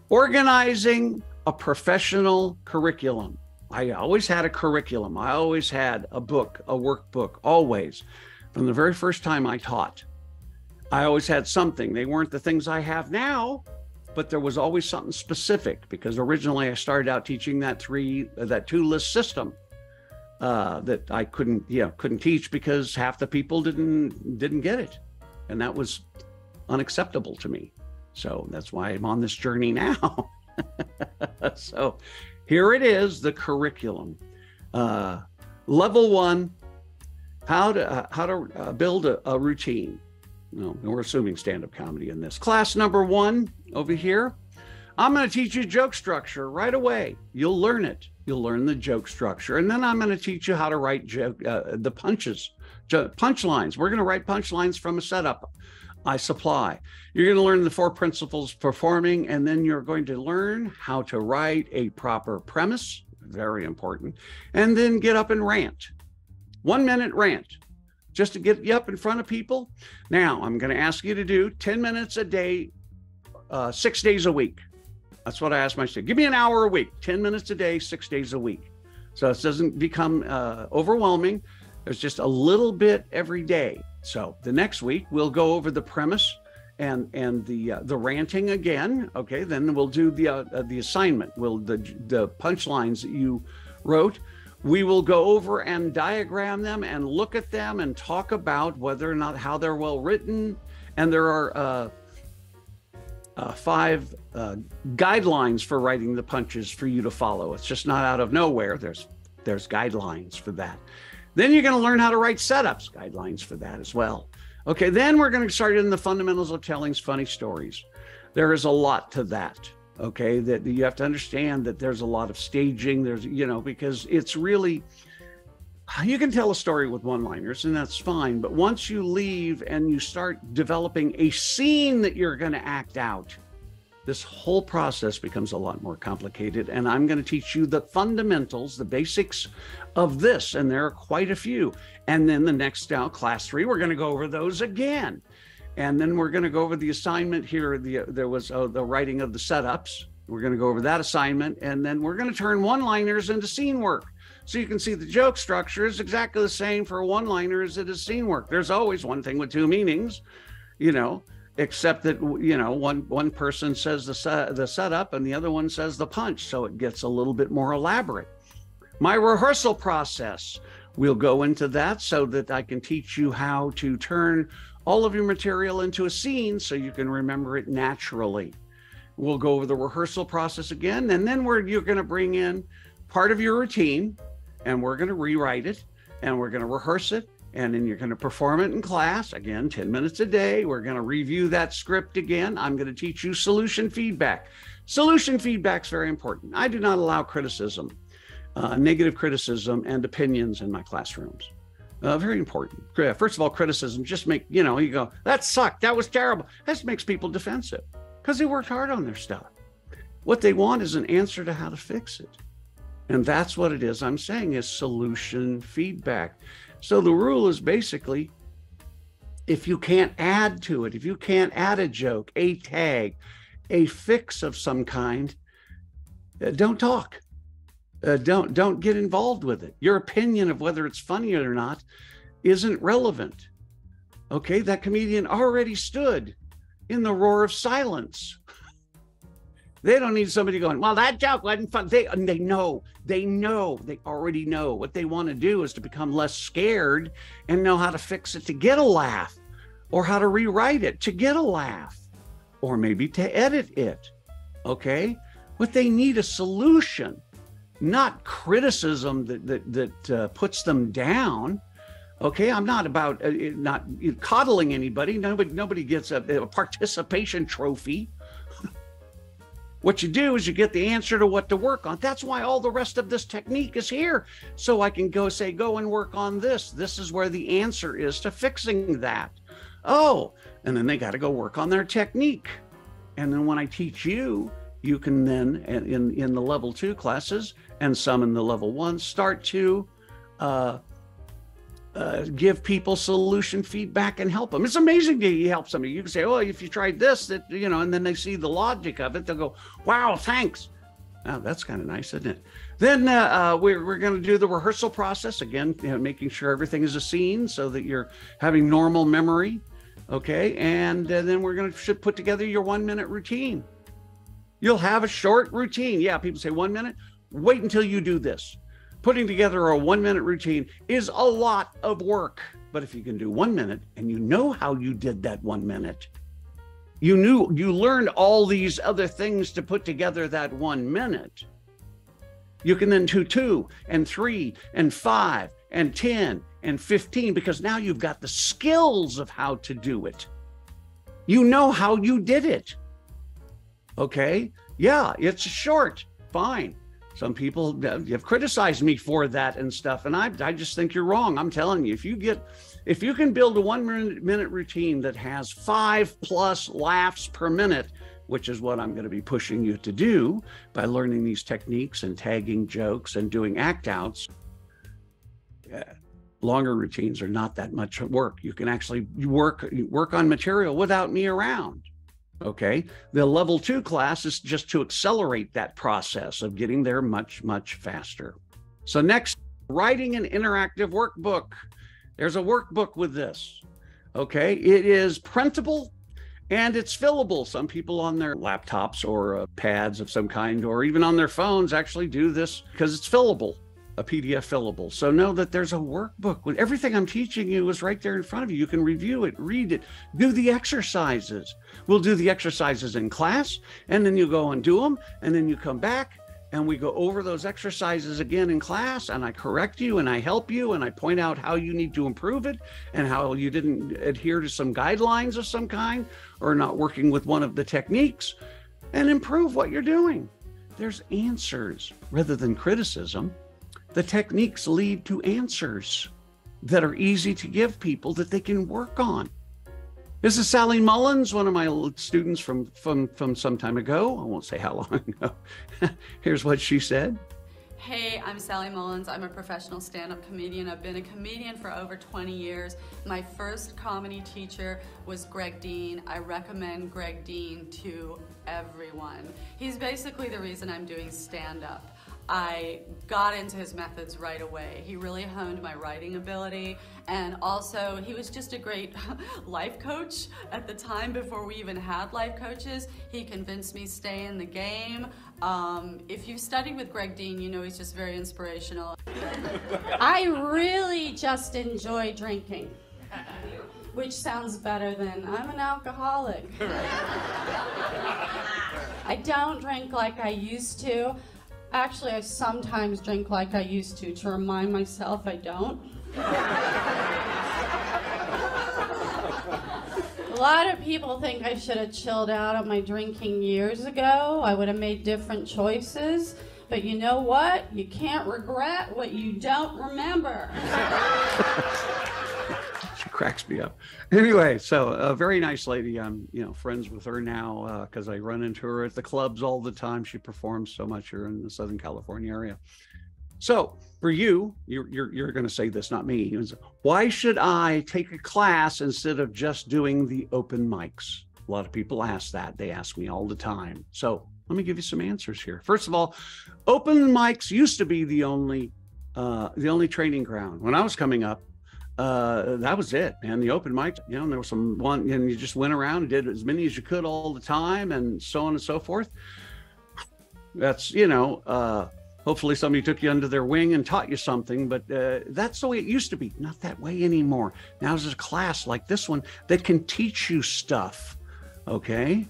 organizing a professional curriculum. I always had a curriculum. I always had a book, a workbook, always. From the very first time I taught, I always had something. They weren't the things I have now, but there was always something specific, because originally I started out teaching that two-list system. That I couldn't teach, because half the people didn't get it, and that was unacceptable to me. So that's why I'm on this journey now. So here it is, the curriculum. Level one, how to build a routine. No, we're assuming stand-up comedy in this. Class number one over here. I'm going to teach you joke structure right away. You'll learn it. You'll learn the joke structure. And then I'm going to teach you how to write the punches, punchlines. We're going to write punchlines from a setup I supply. You're going to learn the four principles performing, and then you're going to learn how to write a proper premise, very important, and then get up and rant. 1-minute rant, just to get you up in front of people. Now, I'm going to ask you to do 10 minutes a day, 6 days a week. That's what I asked my students. Give me an hour a week, 10 minutes a day, 6 days a week. So it doesn't become overwhelming. There's just a little bit every day. So the next week we'll go over the premise and the ranting again. Okay, then we'll do the assignment. We'll the punchlines that you wrote. We will go over and diagram them and look at them and talk about whether or not how they're well written. And there are 5 guidelines for writing the punches for you to follow. It's just not out of nowhere. There's guidelines for that. Then you're going to learn how to write setups, guidelines for that as well. Okay, then we're going to start in the fundamentals of telling funny stories. There is a lot to that. Okay, that you have to understand that there's a lot of staging. There's, you know, because it's really, you can tell a story with one-liners and that's fine, but once you leave and you start developing a scene that you're going to act out, this whole process becomes a lot more complicated. And I'm going to teach you the fundamentals, the basics of this, and there are quite a few. And then the next now, class three, we're going to go over those again. And then we're going to go over the assignment here. There was the writing of the setups. We're going to go over that assignment, and then we're going to turn one-liners into scene work. So you can see the joke structure is exactly the same for a one-liner as it is scene work. There's always one thing with two meanings, you know, except that, you know, one person says the setup and the other one says the punch. So it gets a little bit more elaborate. My rehearsal process, we'll go into that so that I can teach you how to turn all of your material into a scene so you can remember it naturally. We'll go over the rehearsal process again, and then you're going to bring in part of your routine, and we're going to rewrite it, and we're going to rehearse it, and then you're going to perform it in class. Again, 10 minutes a day. We're going to review that script again. I'm going to teach you solution feedback. Solution feedback's very important. I do not allow criticism, negative criticism and opinions in my classrooms. Very important. First of all, criticism just make, you know, you go, that sucked, that was terrible. This makes people defensive because they worked hard on their stuff. What they want is an answer to how to fix it. And that's what it is I'm saying, is solution feedback. So the rule is basically, if you can't add to it, if you can't add a joke, a tag, a fix of some kind, don't talk. Don't get involved with it. Your opinion of whether it's funny or not isn't relevant. Okay, that comedian already stood in the roar of silence. They don't need somebody going, well, that joke wasn't fun. They already know. What they want to do is to become less scared and know how to fix it to get a laugh, or how to rewrite it to get a laugh, or maybe to edit it. Okay? What they need is a solution, not criticism that puts them down. Okay, I'm not about not coddling anybody. Nobody gets a participation trophy. What you do is you get the answer to what to work on. That's why all the rest of this technique is here. So I can go say, go and work on this. This is where the answer is to fixing that. Oh, and then they got to go work on their technique. And then when I teach you, you can then in the level 2 classes and some in the level 1 start to give people solution feedback and help them. It's amazing that you help somebody. You can say, "Oh, if you tried this, that, you know," and then they see the logic of it. They'll go, "Wow, thanks. Oh, that's kind of nice, isn't it?" Then we're going to do the rehearsal process again, you know, making sure everything is a scene so that you're having normal memory. Okay, and then we're going to put together your 1-minute routine. You'll have a short routine. Yeah, people say 1 minute. Wait until you do this. Putting together a 1-minute routine is a lot of work. But if you can do 1 minute and you know how you did that 1 minute, you knew, you learned all these other things to put together that 1 minute. You can then do 2 and 3 and 5 and 10 and 15, because now you've got the skills of how to do it. You know how you did it. Okay, yeah, it's short, fine. Some people have criticized me for that and stuff, and I just think you're wrong. I'm telling you, if you can build a 1-minute routine that has 5+ laughs per minute, which is what I'm going to be pushing you to do by learning these techniques and tagging jokes and doing act outs. Longer routines are not that much work. You can actually work on material without me around. Okay, the level 2 class is just to accelerate that process of getting there much, much faster. So next, writing an interactive workbook. There's a workbook with this. Okay, it is printable and it's fillable. Some people on their laptops or pads of some kind, or even on their phones, actually do this because it's fillable, a PDF fillable. So know that there's a workbook with everything I'm teaching you is right there in front of you. You can review it, read it, do the exercises. We'll do the exercises in class, and then you go and do them, and then you come back and we go over those exercises again in class, and I correct you and I help you and I point out how you need to improve it and how you didn't adhere to some guidelines of some kind or not working with one of the techniques, and improve what you're doing. There's answers rather than criticism. The techniques lead to answers that are easy to give people that they can work on. This is Sally Mullins, one of my students from some time ago. I won't say how long ago. Here's what she said. Hey, I'm Sally Mullins. I'm a professional stand-up comedian. I've been a comedian for over 20 years. My first comedy teacher was Greg Dean. I recommend Greg Dean to everyone. He's basically the reason I'm doing stand-up. I got into his methods right away. He really honed my writing ability, and also he was just a great life coach at the time before we even had life coaches. He convinced me to stay in the game. If you studied with Greg Dean, you know he's just very inspirational. I really just enjoy drinking, which sounds better than I'm an alcoholic. I don't drink like I used to. Actually, I sometimes drink like I used to remind myself I don't. A lot of people think I should have chilled out on my drinking years ago. I would have made different choices. But you know what? You can't regret what you don't remember. She cracks me up. Anyway, so a very nice lady. I'm, you know, friends with her now because I run into her at the clubs all the time. She performs so much here in the Southern California area. So for you, you're going to say this, not me. Why should I take a class instead of just doing the open mics? A lot of people ask that. They ask me all the time. So let me give you some answers here. First of all, open mics used to be the only training ground when I was coming up. That was it, man. The open mic, you know, and there was and you just went around and did as many as you could all the time, and so on and so forth. That's, you know, hopefully somebody took you under their wing and taught you something, but that's the way it used to be. Not that way anymore. Now there's a class like this one that can teach you stuff. Okay.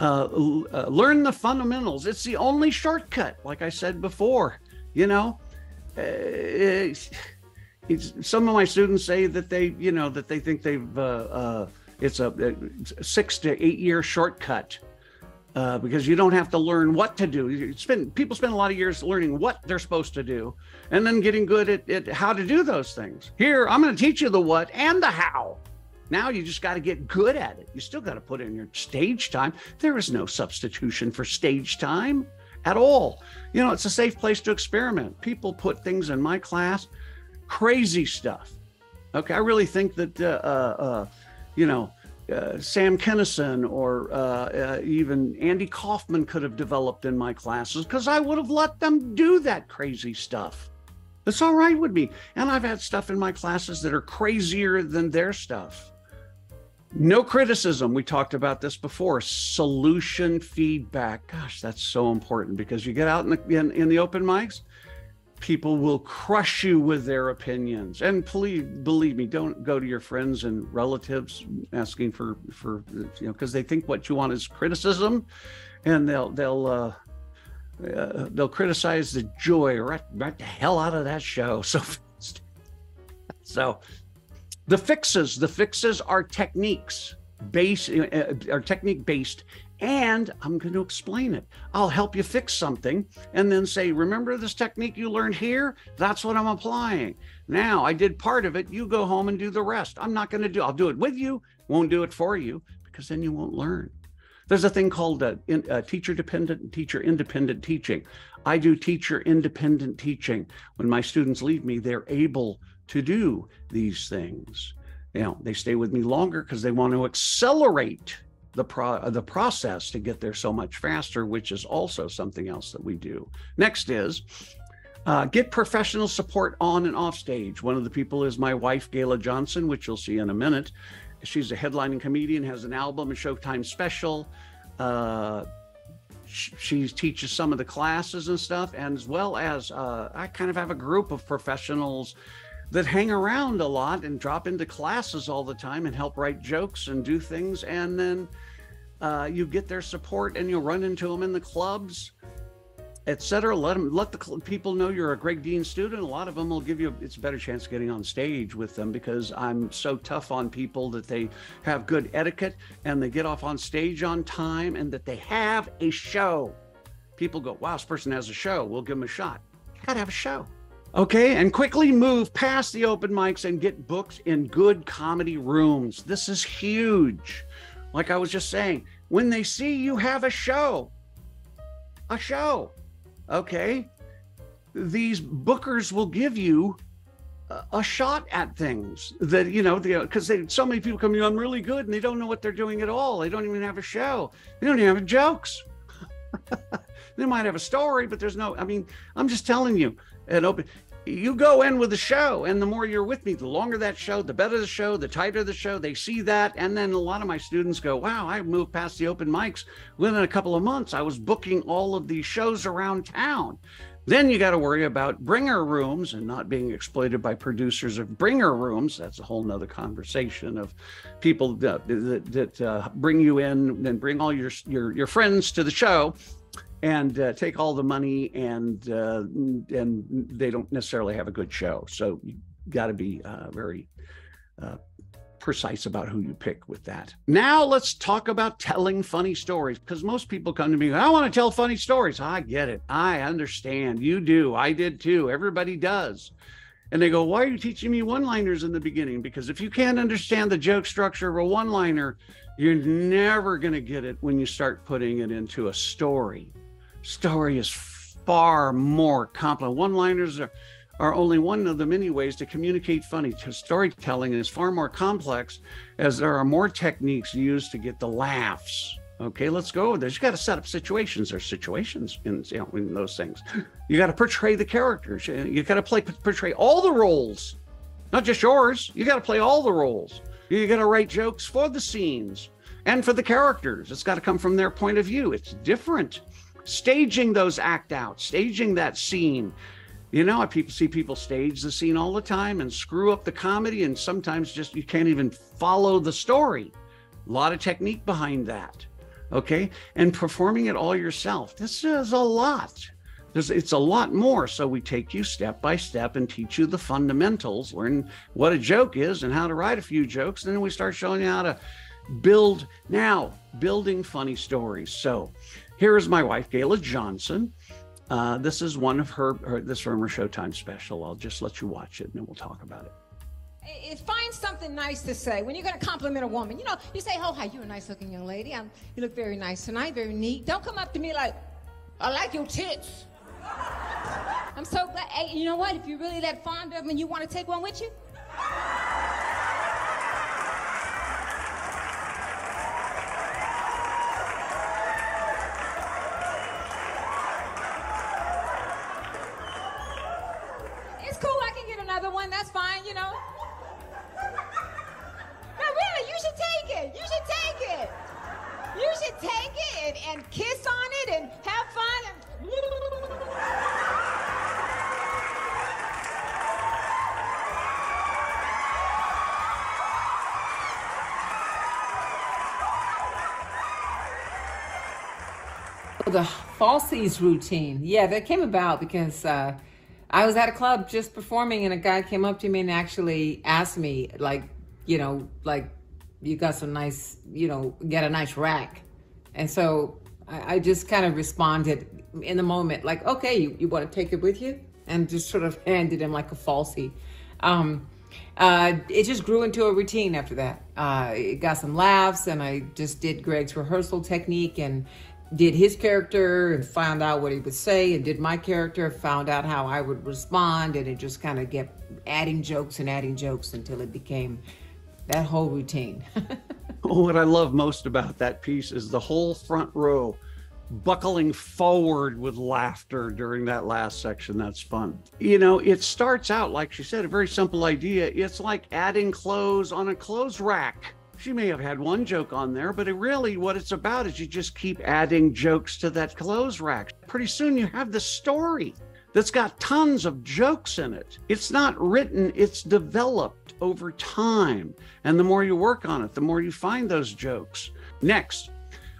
Learn the fundamentals. It's the only shortcut. Like I said before, you know, some of my students say that they, you know, that they think they've, it's a 6- to 8-year shortcut because you don't have to learn what to do. People spend a lot of years learning what they're supposed to do and then getting good at how to do those things. Here, I'm going to teach you the what and the how. Now you just got to get good at it. You still got to put in your stage time. There is no substitution for stage time at all. You know, it's a safe place to experiment. People put things in my class, crazy stuff. Okay, I really think that, you know, Sam Kinnison or even Andy Kaufman could have developed in my classes because I would have let them do that crazy stuff. It's all right with me. And I've had stuff in my classes that are crazier than their stuff. No criticism. We talked about this before. Solution feedback. Gosh, that's so important because you get out in the open mics, people will crush you with their opinions. And please, believe me, don't go to your friends and relatives asking for you know, because they think what you want is criticism, and they'll criticize the joy right the hell out of that show so fast. So the fixes are techniques based, are technique based, and I'm going to explain it. I'll help you fix something and then say, remember this technique you learned here? That's what I'm applying. Now I did part of it. You go home and do the rest. I'm not going to do, I'll do it with you. Won't do it for you because then you won't learn. There's a thing called teacher-dependent and teacher-independent teaching. I do teacher-independent teaching. When my students leave me, they're able to do these things. You know, they stay with me longer because they want to accelerate the process to get there so much faster, which is also something else that we do. Next is get professional support on and off stage. One of the people is my wife, Gayla Johnson, which you'll see in a minute. She's a headlining comedian, has an album, a Showtime special. She teaches some of the classes and stuff, and as well as I kind of have a group of professionals that hang around a lot and drop into classes all the time and help write jokes and do things. And then you get their support and you'll run into them in the clubs, etc. Let the people know you're a Greg Dean student. A lot of them will give you, it's a better chance of getting on stage with them because I'm so tough on people that they have good etiquette and they get off on stage on time and that they have a show. People go, wow, this person has a show. We'll give them a shot. You gotta have a show. Okay, and quickly move past the open mics and get booked in good comedy rooms. This is huge. Like I was just saying, when they see you have a show, okay, these bookers will give you a shot at things that, you know, because so many people come, you know, I'm really good, and they don't know what they're doing at all. They don't even have a show. They don't even have jokes. They might have a story, but there's no, I mean, I'm just telling you, you go in with a show, and the more you're with me, the longer that show, the better the show, the tighter the show. They see that, and then a lot of my students go, wow, I moved past the open mics. Within a couple of months, I was booking all of these shows around town. Then you got to worry about bringer rooms and not being exploited by producers of bringer rooms. That's a whole nother conversation of people that bring you in and bring all your friends to the show and take all the money, and they don't necessarily have a good show. So you got to be very precise about who you pick with that. Now let's talk about telling funny stories, because most people come to me, I want to tell funny stories. I get it. I understand. You do. I did too. Everybody does. And they go, why are you teaching me one-liners in the beginning? Because if you can't understand the joke structure of a one-liner, you're never going to get it when you start putting it into a story. Story is far more complex. One-liners are only one of the many ways to communicate funny. Storytelling is far more complex, as there are more techniques used to get the laughs. Okay, let's go over this. You got to set up situations. There's situations in those things. You got to portray the characters. You got to portray all the roles, not just yours. You got to play all the roles. You got to write jokes for the scenes and for the characters. It's got to come from their point of view. It's different. Staging those act outs, staging that scene. You know, I see people stage the scene all the time and screw up the comedy, and sometimes just you can't even follow the story. A lot of technique behind that. Okay, and performing it all yourself. This is a lot. It's a lot more. So we take you step by step and teach you the fundamentals, learn what a joke is and how to write a few jokes. Then we start showing you how to building funny stories. So here is my wife, Gayla Johnson. This is one of her Showtime special. I'll just let you watch it and then we'll talk about it. Find something nice to say. When you're going to compliment a woman, you know, you say, oh, hi, you're a nice-looking young lady. You look very nice tonight, very neat. Don't come up to me like, I like your tits. I'm so glad. Hey, you know what? If you're really that fond of them and you want to take one with you, it's cool. I can get another one. That's fine, you know. You should take it. You should take it and kiss on it and have fun. The falsies routine. Yeah, that came about because I was at a club just performing and a guy came up to me and actually asked me, like, you know, like, you got some nice, you know, get a nice rack. And so I just kind of responded in the moment, like, okay, you want to take it with you? And just sort of handed him like a falsie. It just grew into a routine after that. It got some laughs and I just did Greg's rehearsal technique and did his character and found out what he would say and did my character, found out how I would respond. And it just kind of kept adding jokes until it became that whole routine. What I love most about that piece is the whole front row buckling forward with laughter during that last section. That's fun. You know, it starts out, like she said, a very simple idea. It's like adding clothes on a clothes rack. She may have had one joke on there, but it really, what it's about is you just keep adding jokes to that clothes rack. Pretty soon you have the story that's got tons of jokes in it. It's not written, it's developed over time. And the more you work on it, the more you find those jokes. Next,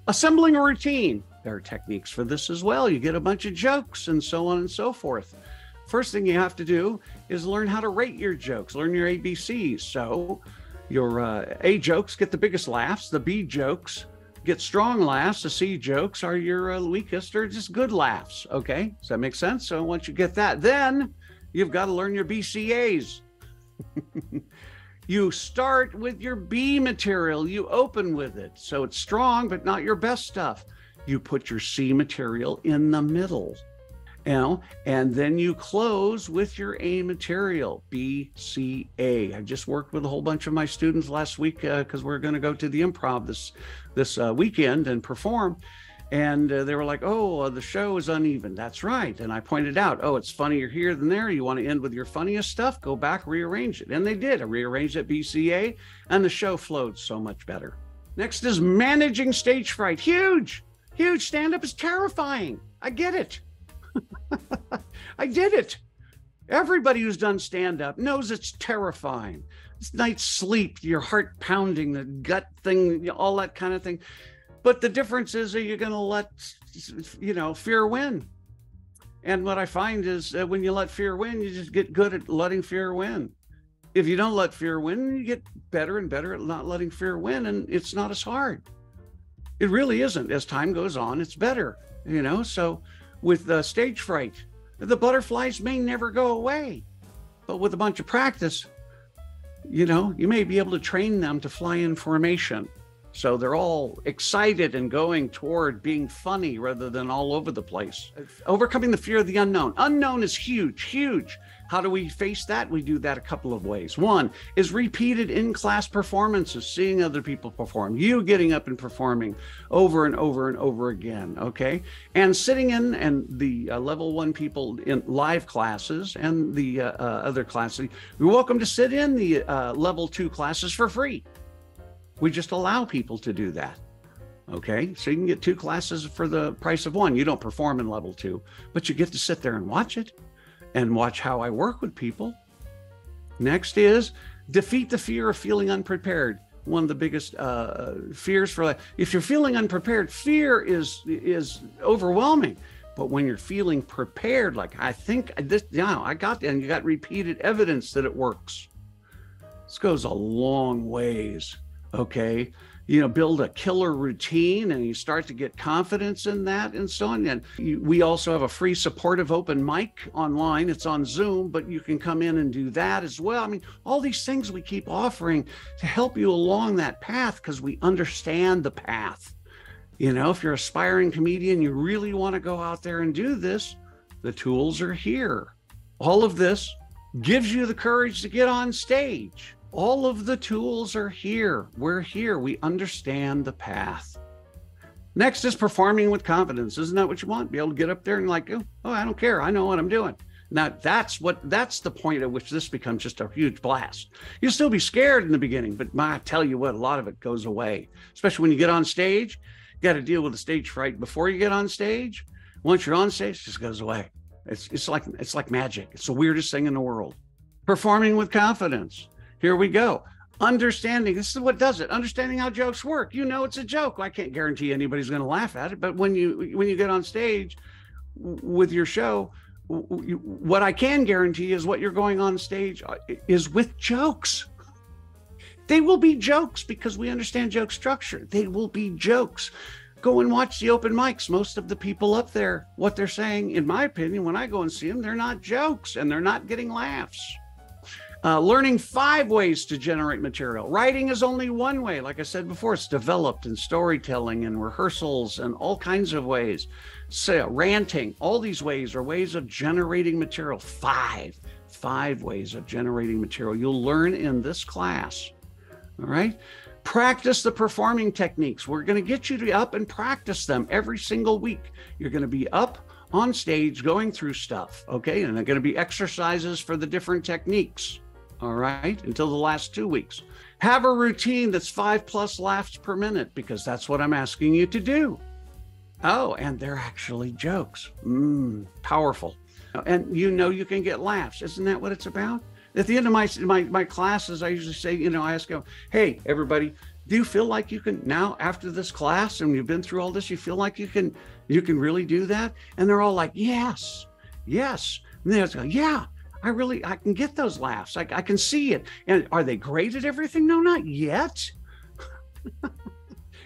assembling a routine. There are techniques for this as well. You get a bunch of jokes and so on and so forth. First thing you have to do is learn how to rate your jokes, learn your ABCs. So your A jokes get the biggest laughs, the B jokes get strong laughs, the C jokes are your weakest or just good laughs, okay? Does that make sense? So once you get that, then you've got to learn your BCAs. You start with your B material, you open with it. So it's strong, but not your best stuff. You put your C material in the middle, you know, and then you close with your A material, B, C, A. I just worked with a whole bunch of my students last week because we're going to go to the Improv this weekend and perform. And they were like, oh, the show is uneven. That's right. And I pointed out, oh, it's funnier here than there. You want to end with your funniest stuff? Go back, rearrange it. And they did. I rearranged it BCA and the show flowed so much better. Next is managing stage fright. Huge, huge. Stand-up is terrifying. I get it. I did it. Everybody who's done stand-up knows it's terrifying. It's night's sleep, your heart pounding, the gut thing, all that kind of thing. But the difference is, are you going to let, you know, fear win? And what I find is that when you let fear win, you just get good at letting fear win. If you don't let fear win, you get better and better at not letting fear win. And it's not as hard. It really isn't. As time goes on, it's better, you know? So with stage fright, the butterflies may never go away, but with a bunch of practice, you know, you may be able to train them to fly in formation. So they're all excited and going toward being funny rather than all over the place. Overcoming the fear of the unknown. Unknown is huge, huge. How do we face that? We do that a couple of ways. One is repeated in-class performances, seeing other people perform, you getting up and performing over and over and over again, okay? And sitting in and the level one people in live classes and the other classes, you're welcome to sit in the level two classes for free. We just allow people to do that, okay? So you can get two classes for the price of one. You don't perform in level two, but you get to sit there and watch it and watch how I work with people. Next is defeat the fear of feeling unprepared. One of the biggest fears for life. If you're feeling unprepared, fear is overwhelming. But when you're feeling prepared, like I think this, you know, I got, and you got repeated evidence that it works. This goes a long ways. Okay, you know, build a killer routine and you start to get confidence in that and so on. And we also have a free supportive open mic online. It's on Zoom, but you can come in and do that as well. I mean, all these things we keep offering to help you along that path because we understand the path. You know, if you're an aspiring comedian, you really want to go out there and do this, the tools are here. All of this gives you the courage to get on stage. All of the tools are here. We're here. We understand the path. Next is performing with confidence. Isn't that what you want? Be able to get up there and like, oh, I don't care. I know what I'm doing. Now, that's the point at which this becomes just a huge blast. You'll still be scared in the beginning, but I tell you what, a lot of it goes away, especially when you get on stage. You got to deal with the stage fright before you get on stage. Once you're on stage, it just goes away. It's like magic. It's the weirdest thing in the world. Performing with confidence. Here we go. Understanding, this is what does it, understanding how jokes work. You know, it's a joke. I can't guarantee anybody's going to laugh at it, but when you get on stage with your show, what I can guarantee is what you're going on stage is with jokes. They will be jokes because we understand joke structure. They will be jokes. Go and watch the open mics. Most of the people up there, what they're saying, in my opinion, when I go and see them, they're not jokes and they're not getting laughs. Learning 5 ways to generate material. Writing is only one way. Like I said before, it's developed in storytelling and rehearsals and all kinds of ways. So, ranting, all these ways are ways of generating material. 5 ways of generating material you'll learn in this class. All right. Practice the performing techniques. We're going to get you to up and practice them every single week. You're going to be up on stage going through stuff. Okay. And they're going to be exercises for the different techniques. All right, until the last 2 weeks. Have a routine that's 5+ laughs per minute, because that's what I'm asking you to do. Oh, and they're actually jokes. Powerful. And you know you can get laughs. Isn't that what it's about? At the end of my classes, I usually say, you know, I ask them, hey, everybody, do you feel like you can now, after this class and you've been through all this, you feel like you can really do that? And they're all like, yes, yes. And they go, yeah. I can get those laughs. I can see it. And are they great at everything? No, not yet.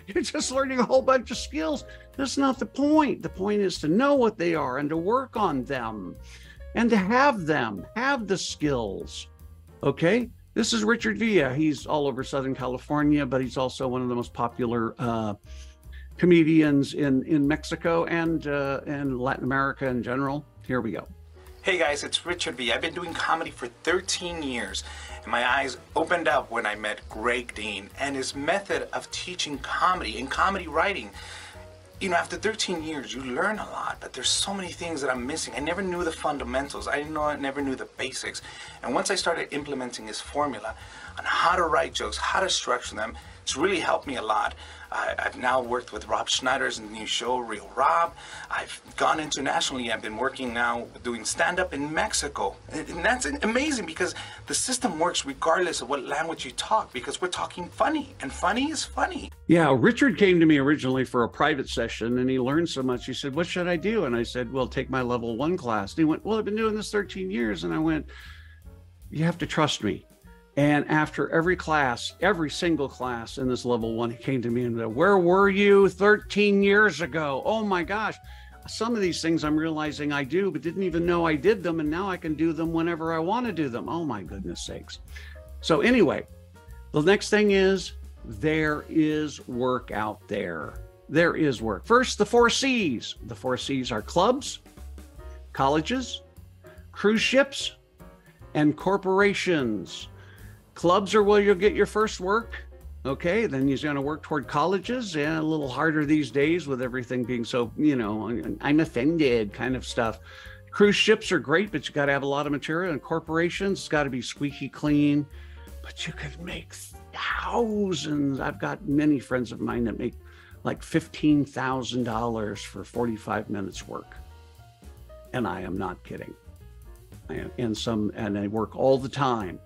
You're just learning a whole bunch of skills. That's not the point. The point is to know what they are and to work on them and to have them, have the skills. Okay. This is Richard Villa. He's all over Southern California, but he's also one of the most popular comedians in Mexico and Latin America in general. Here we go. Hey guys, it's Richard V. I've been doing comedy for 13 years, and my eyes opened up when I met Greg Dean and his method of teaching comedy and comedy writing. You know, after 13 years, you learn a lot, but there's so many things that I'm missing. I never knew the fundamentals. I never knew the basics. And once I started implementing his formula on how to write jokes, how to structure them, it's really helped me a lot. I've now worked with Rob Schneider's new show, Real Rob. I've gone internationally. I've been working now doing stand-up in Mexico. And that's amazing because the system works regardless of what language you talk, because we're talking funny, and funny is funny. Yeah, Richard came to me originally for a private session, and he learned so much. He said, what should I do? And I said, well, take my level 1 class. And he went, well, I've been doing this 13 years. And I went, you have to trust me. And after every class, every single class in this level 1, he came to me and said, where were you 13 years ago? Oh my gosh. Some of these things I'm realizing I do, but didn't even know I did them. And now I can do them whenever I want to do them. Oh my goodness sakes. So anyway, the next thing is there is work out there. There is work. First, the 4 C's. The 4 C's are clubs, colleges, cruise ships, and corporations. Clubs are where you'll get your first work. Okay, then he's going to work toward colleges. Yeah, a little harder these days with everything being so, you know, I'm offended kind of stuff. Cruise ships are great, but you got to have a lot of material. And corporations, it's got to be squeaky clean, but you could make thousands. I've got many friends of mine that make like $15,000 for 45 minutes work. And I am not kidding. And they work all the time,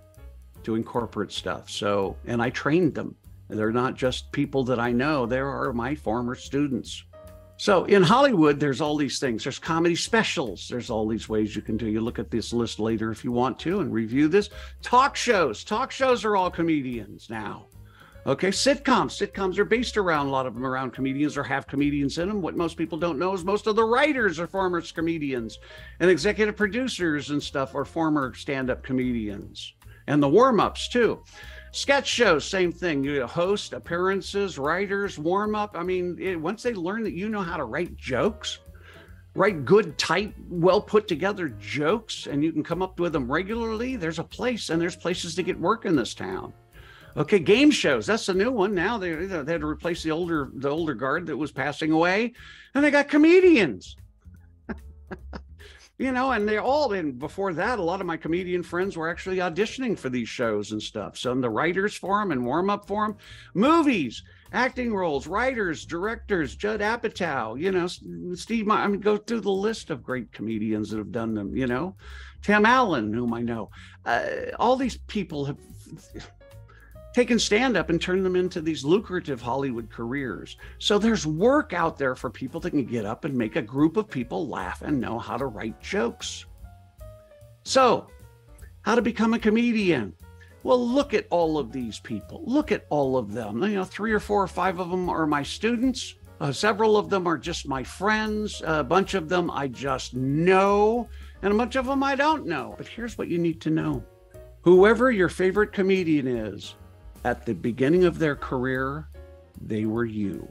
doing corporate stuff. So, and I trained them. They're not just people that I know, they are my former students. So in Hollywood, there's all these things. There's comedy specials. There's all these ways you can do. You look at this list later if you want to and review this. Talk shows. Talk shows are all comedians now. Okay, sitcoms. Sitcoms are based around, a lot of them around comedians or have comedians in them. What most people don't know is most of the writers are former comedians, and executive producers and stuff are former stand-up comedians, and the warm-ups too. Sketch shows, same thing. You host, appearances, writers, warm-up. I mean, once they learn that you know how to write jokes, write good, tight, well put together jokes, and you can come up with them regularly, there's a place, and there's places to get work in this town. Okay, game shows, that's a new one. Now they had to replace the older guard that was passing away, and they got comedians. You know, and and before that, a lot of my comedian friends were actually auditioning for these shows and stuff. So the writers for them and warm up for them. Movies, acting roles, writers, directors, Judd Apatow, you know, Steve, I mean, go through the list of great comedians that have done them, you know, Tim Allen, whom I know, all these people have taken stand-up and turned them into these lucrative Hollywood careers. So there's work out there for people that can get up and make a group of people laugh and know how to write jokes. So how to become a comedian? Well, look at all of these people. Look at all of them. You know, 3 or 4 or 5 of them are my students. Several of them are just my friends. A bunch of them I just know, and a bunch of them I don't know. But here's what you need to know. Whoever your favorite comedian is, at the beginning of their career, they were you.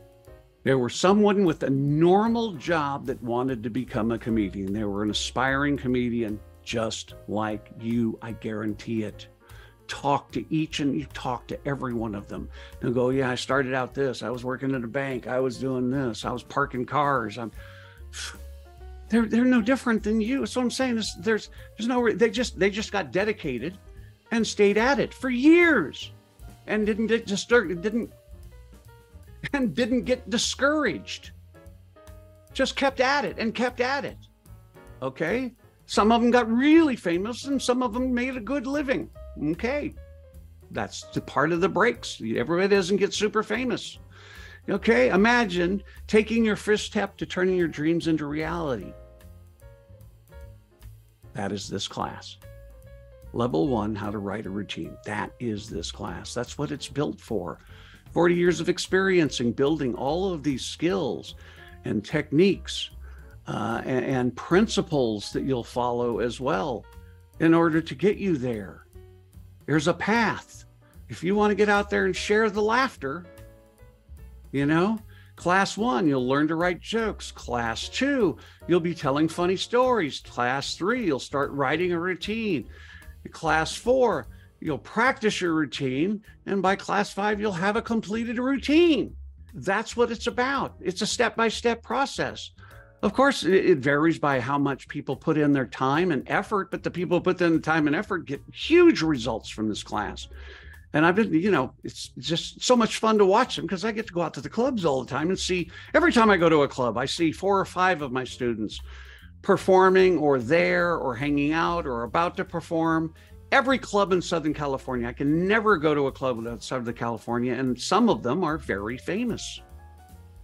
They were someone with a normal job that wanted to become a comedian. They were an aspiring comedian just like you, I guarantee it. Talk to every one of them. They'll go, yeah, I started out this, I was working at a bank, I was doing this, I was parking cars. They're no different than you. So I'm saying this, they just got dedicated and stayed at it for years. And didn't get discouraged. Just kept at it and kept at it. Okay, some of them got really famous and some of them made a good living. Okay, that's the part of the breaks. Everybody doesn't get super famous. Okay, imagine taking your first step to turning your dreams into reality. That is this class. Level 1, how to write a routine. That is this class. That's what it's built for. 40 years of experience in building all of these skills and techniques and principles that you'll follow as well in order to get you there. There's a path. If you want to get out there and share the laughter, you know, Class 1, you'll learn to write jokes. Class 2, you'll be telling funny stories. Class 3, you'll start writing a routine. Class 4, you'll practice your routine, and by Class 5, you'll have a completed routine. That's what it's about. It's a step-by-step process. Of course, it varies by how much people put in their time and effort, but the people who put in the time and effort get huge results from this class. And I've been, you know, it's just so much fun to watch them because I get to go out to the clubs all the time and see, every time I go to a club, I see 4 or 5 of my students performing or there or hanging out or about to perform. Every club in Southern California. I can never go to a club without Southern California, and some of them are very famous.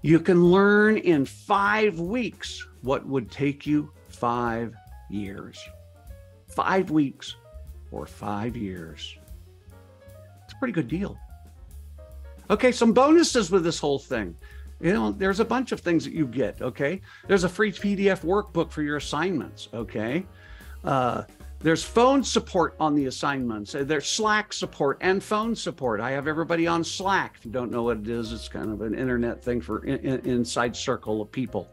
You can learn in 5 weeks what would take you 5 years. 5 weeks or 5 years. It's a pretty good deal. Okay, some bonuses with this whole thing. You know, there's a bunch of things that you get, okay? There's a free PDF workbook for your assignments, okay? There's phone support on the assignments. There's Slack support and phone support. I have everybody on Slack. If you don't know what it is, it's kind of an internet thing for inside circle of people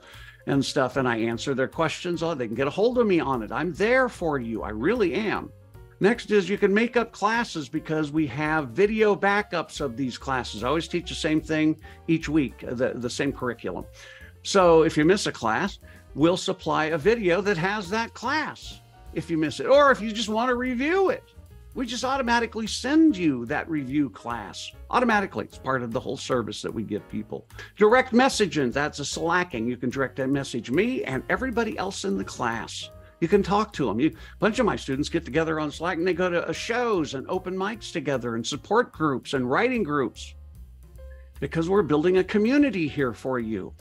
and stuff. And I answer their questions. They can get a hold of me on it. I'm there for you. I really am. Next is you can make up classes because we have video backups of these classes. I always teach the same thing each week, the same curriculum. So if you miss a class, we'll supply a video that has that class if you miss it. Or if you just want to review it, we just automatically send you that review class. Automatically, it's part of the whole service that we give people. Direct messaging, that's a Slacking. You can direct that message me and everybody else in the class. You can talk to them. A bunch of my students get together on Slack and they go to shows and open mics together and support groups and writing groups because we're building a community here for you.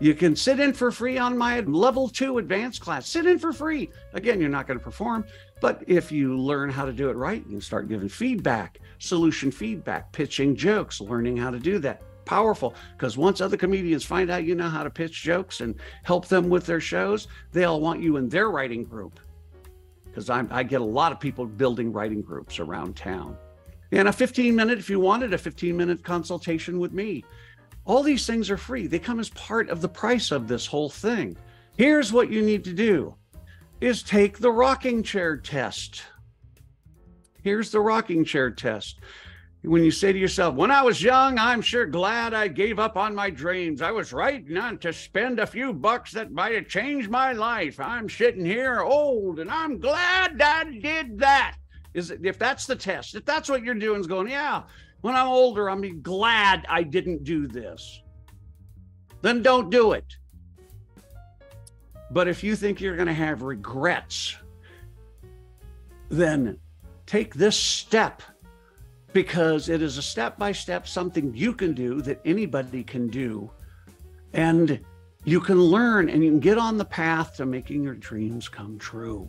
You can sit in for free on my level 2 advanced class. Sit in for free. Again, you're not going to perform, but if you learn how to do it right, you can start giving feedback, solution feedback, pitching jokes, learning how to do that. Powerful, because once other comedians find out you know how to pitch jokes and help them with their shows, they'll want you in their writing group. Because I get a lot of people building writing groups around town. And a 15-minute, if you wanted a 15-minute consultation with me. All these things are free. They come as part of the price of this whole thing. Here's what you need to do is take the rocking chair test. Here's the rocking chair test. When you say to yourself, when I was young, I'm sure glad I gave up on my dreams. I was right not to spend a few bucks that might have changed my life. I'm sitting here old and I'm glad I did that. If that's the test, if that's what you're doing is going, yeah, when I'm older, I'm glad I didn't do this. Then don't do it. But if you think you're going to have regrets, then take this step. Because it is a step-by-step, something you can do that anybody can do. And you can learn and you can get on the path to making your dreams come true.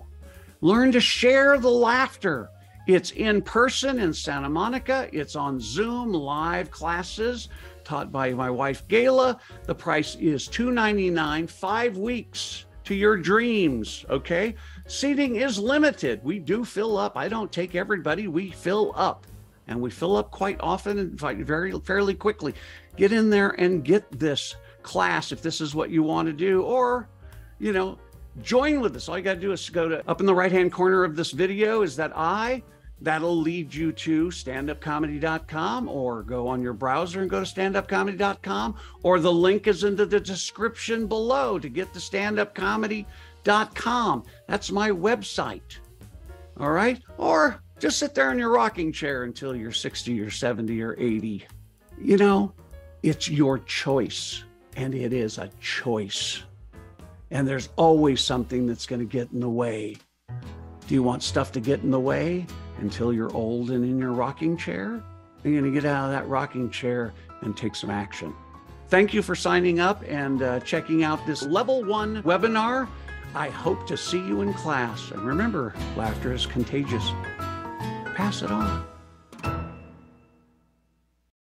Learn to share the laughter. It's in person in Santa Monica. It's on Zoom live classes taught by my wife, Gayla. The price is $2.99, 5 weeks to your dreams, okay? Seating is limited. We do fill up. I don't take everybody, we fill up. And we fill up quite often and fairly quickly. Get in there and get this class if this is what you want to do, or, you know, join with us. All you got to do is go to up in the right-hand corner of this video is that I. That'll lead you to standupcomedy.com, or go on your browser and go to standupcomedy.com, or the link is into the description below to get to standupcomedy.com. That's my website. All right, or just sit there in your rocking chair until you're 60 or 70 or 80. You know, it's your choice, and it is a choice. And there's always something that's going to get in the way. Do you want stuff to get in the way until you're old and in your rocking chair? You're going to get out of that rocking chair and take some action. Thank you for signing up and checking out this level 1 webinar. I hope to see you in class. And remember, laughter is contagious. Pass it on.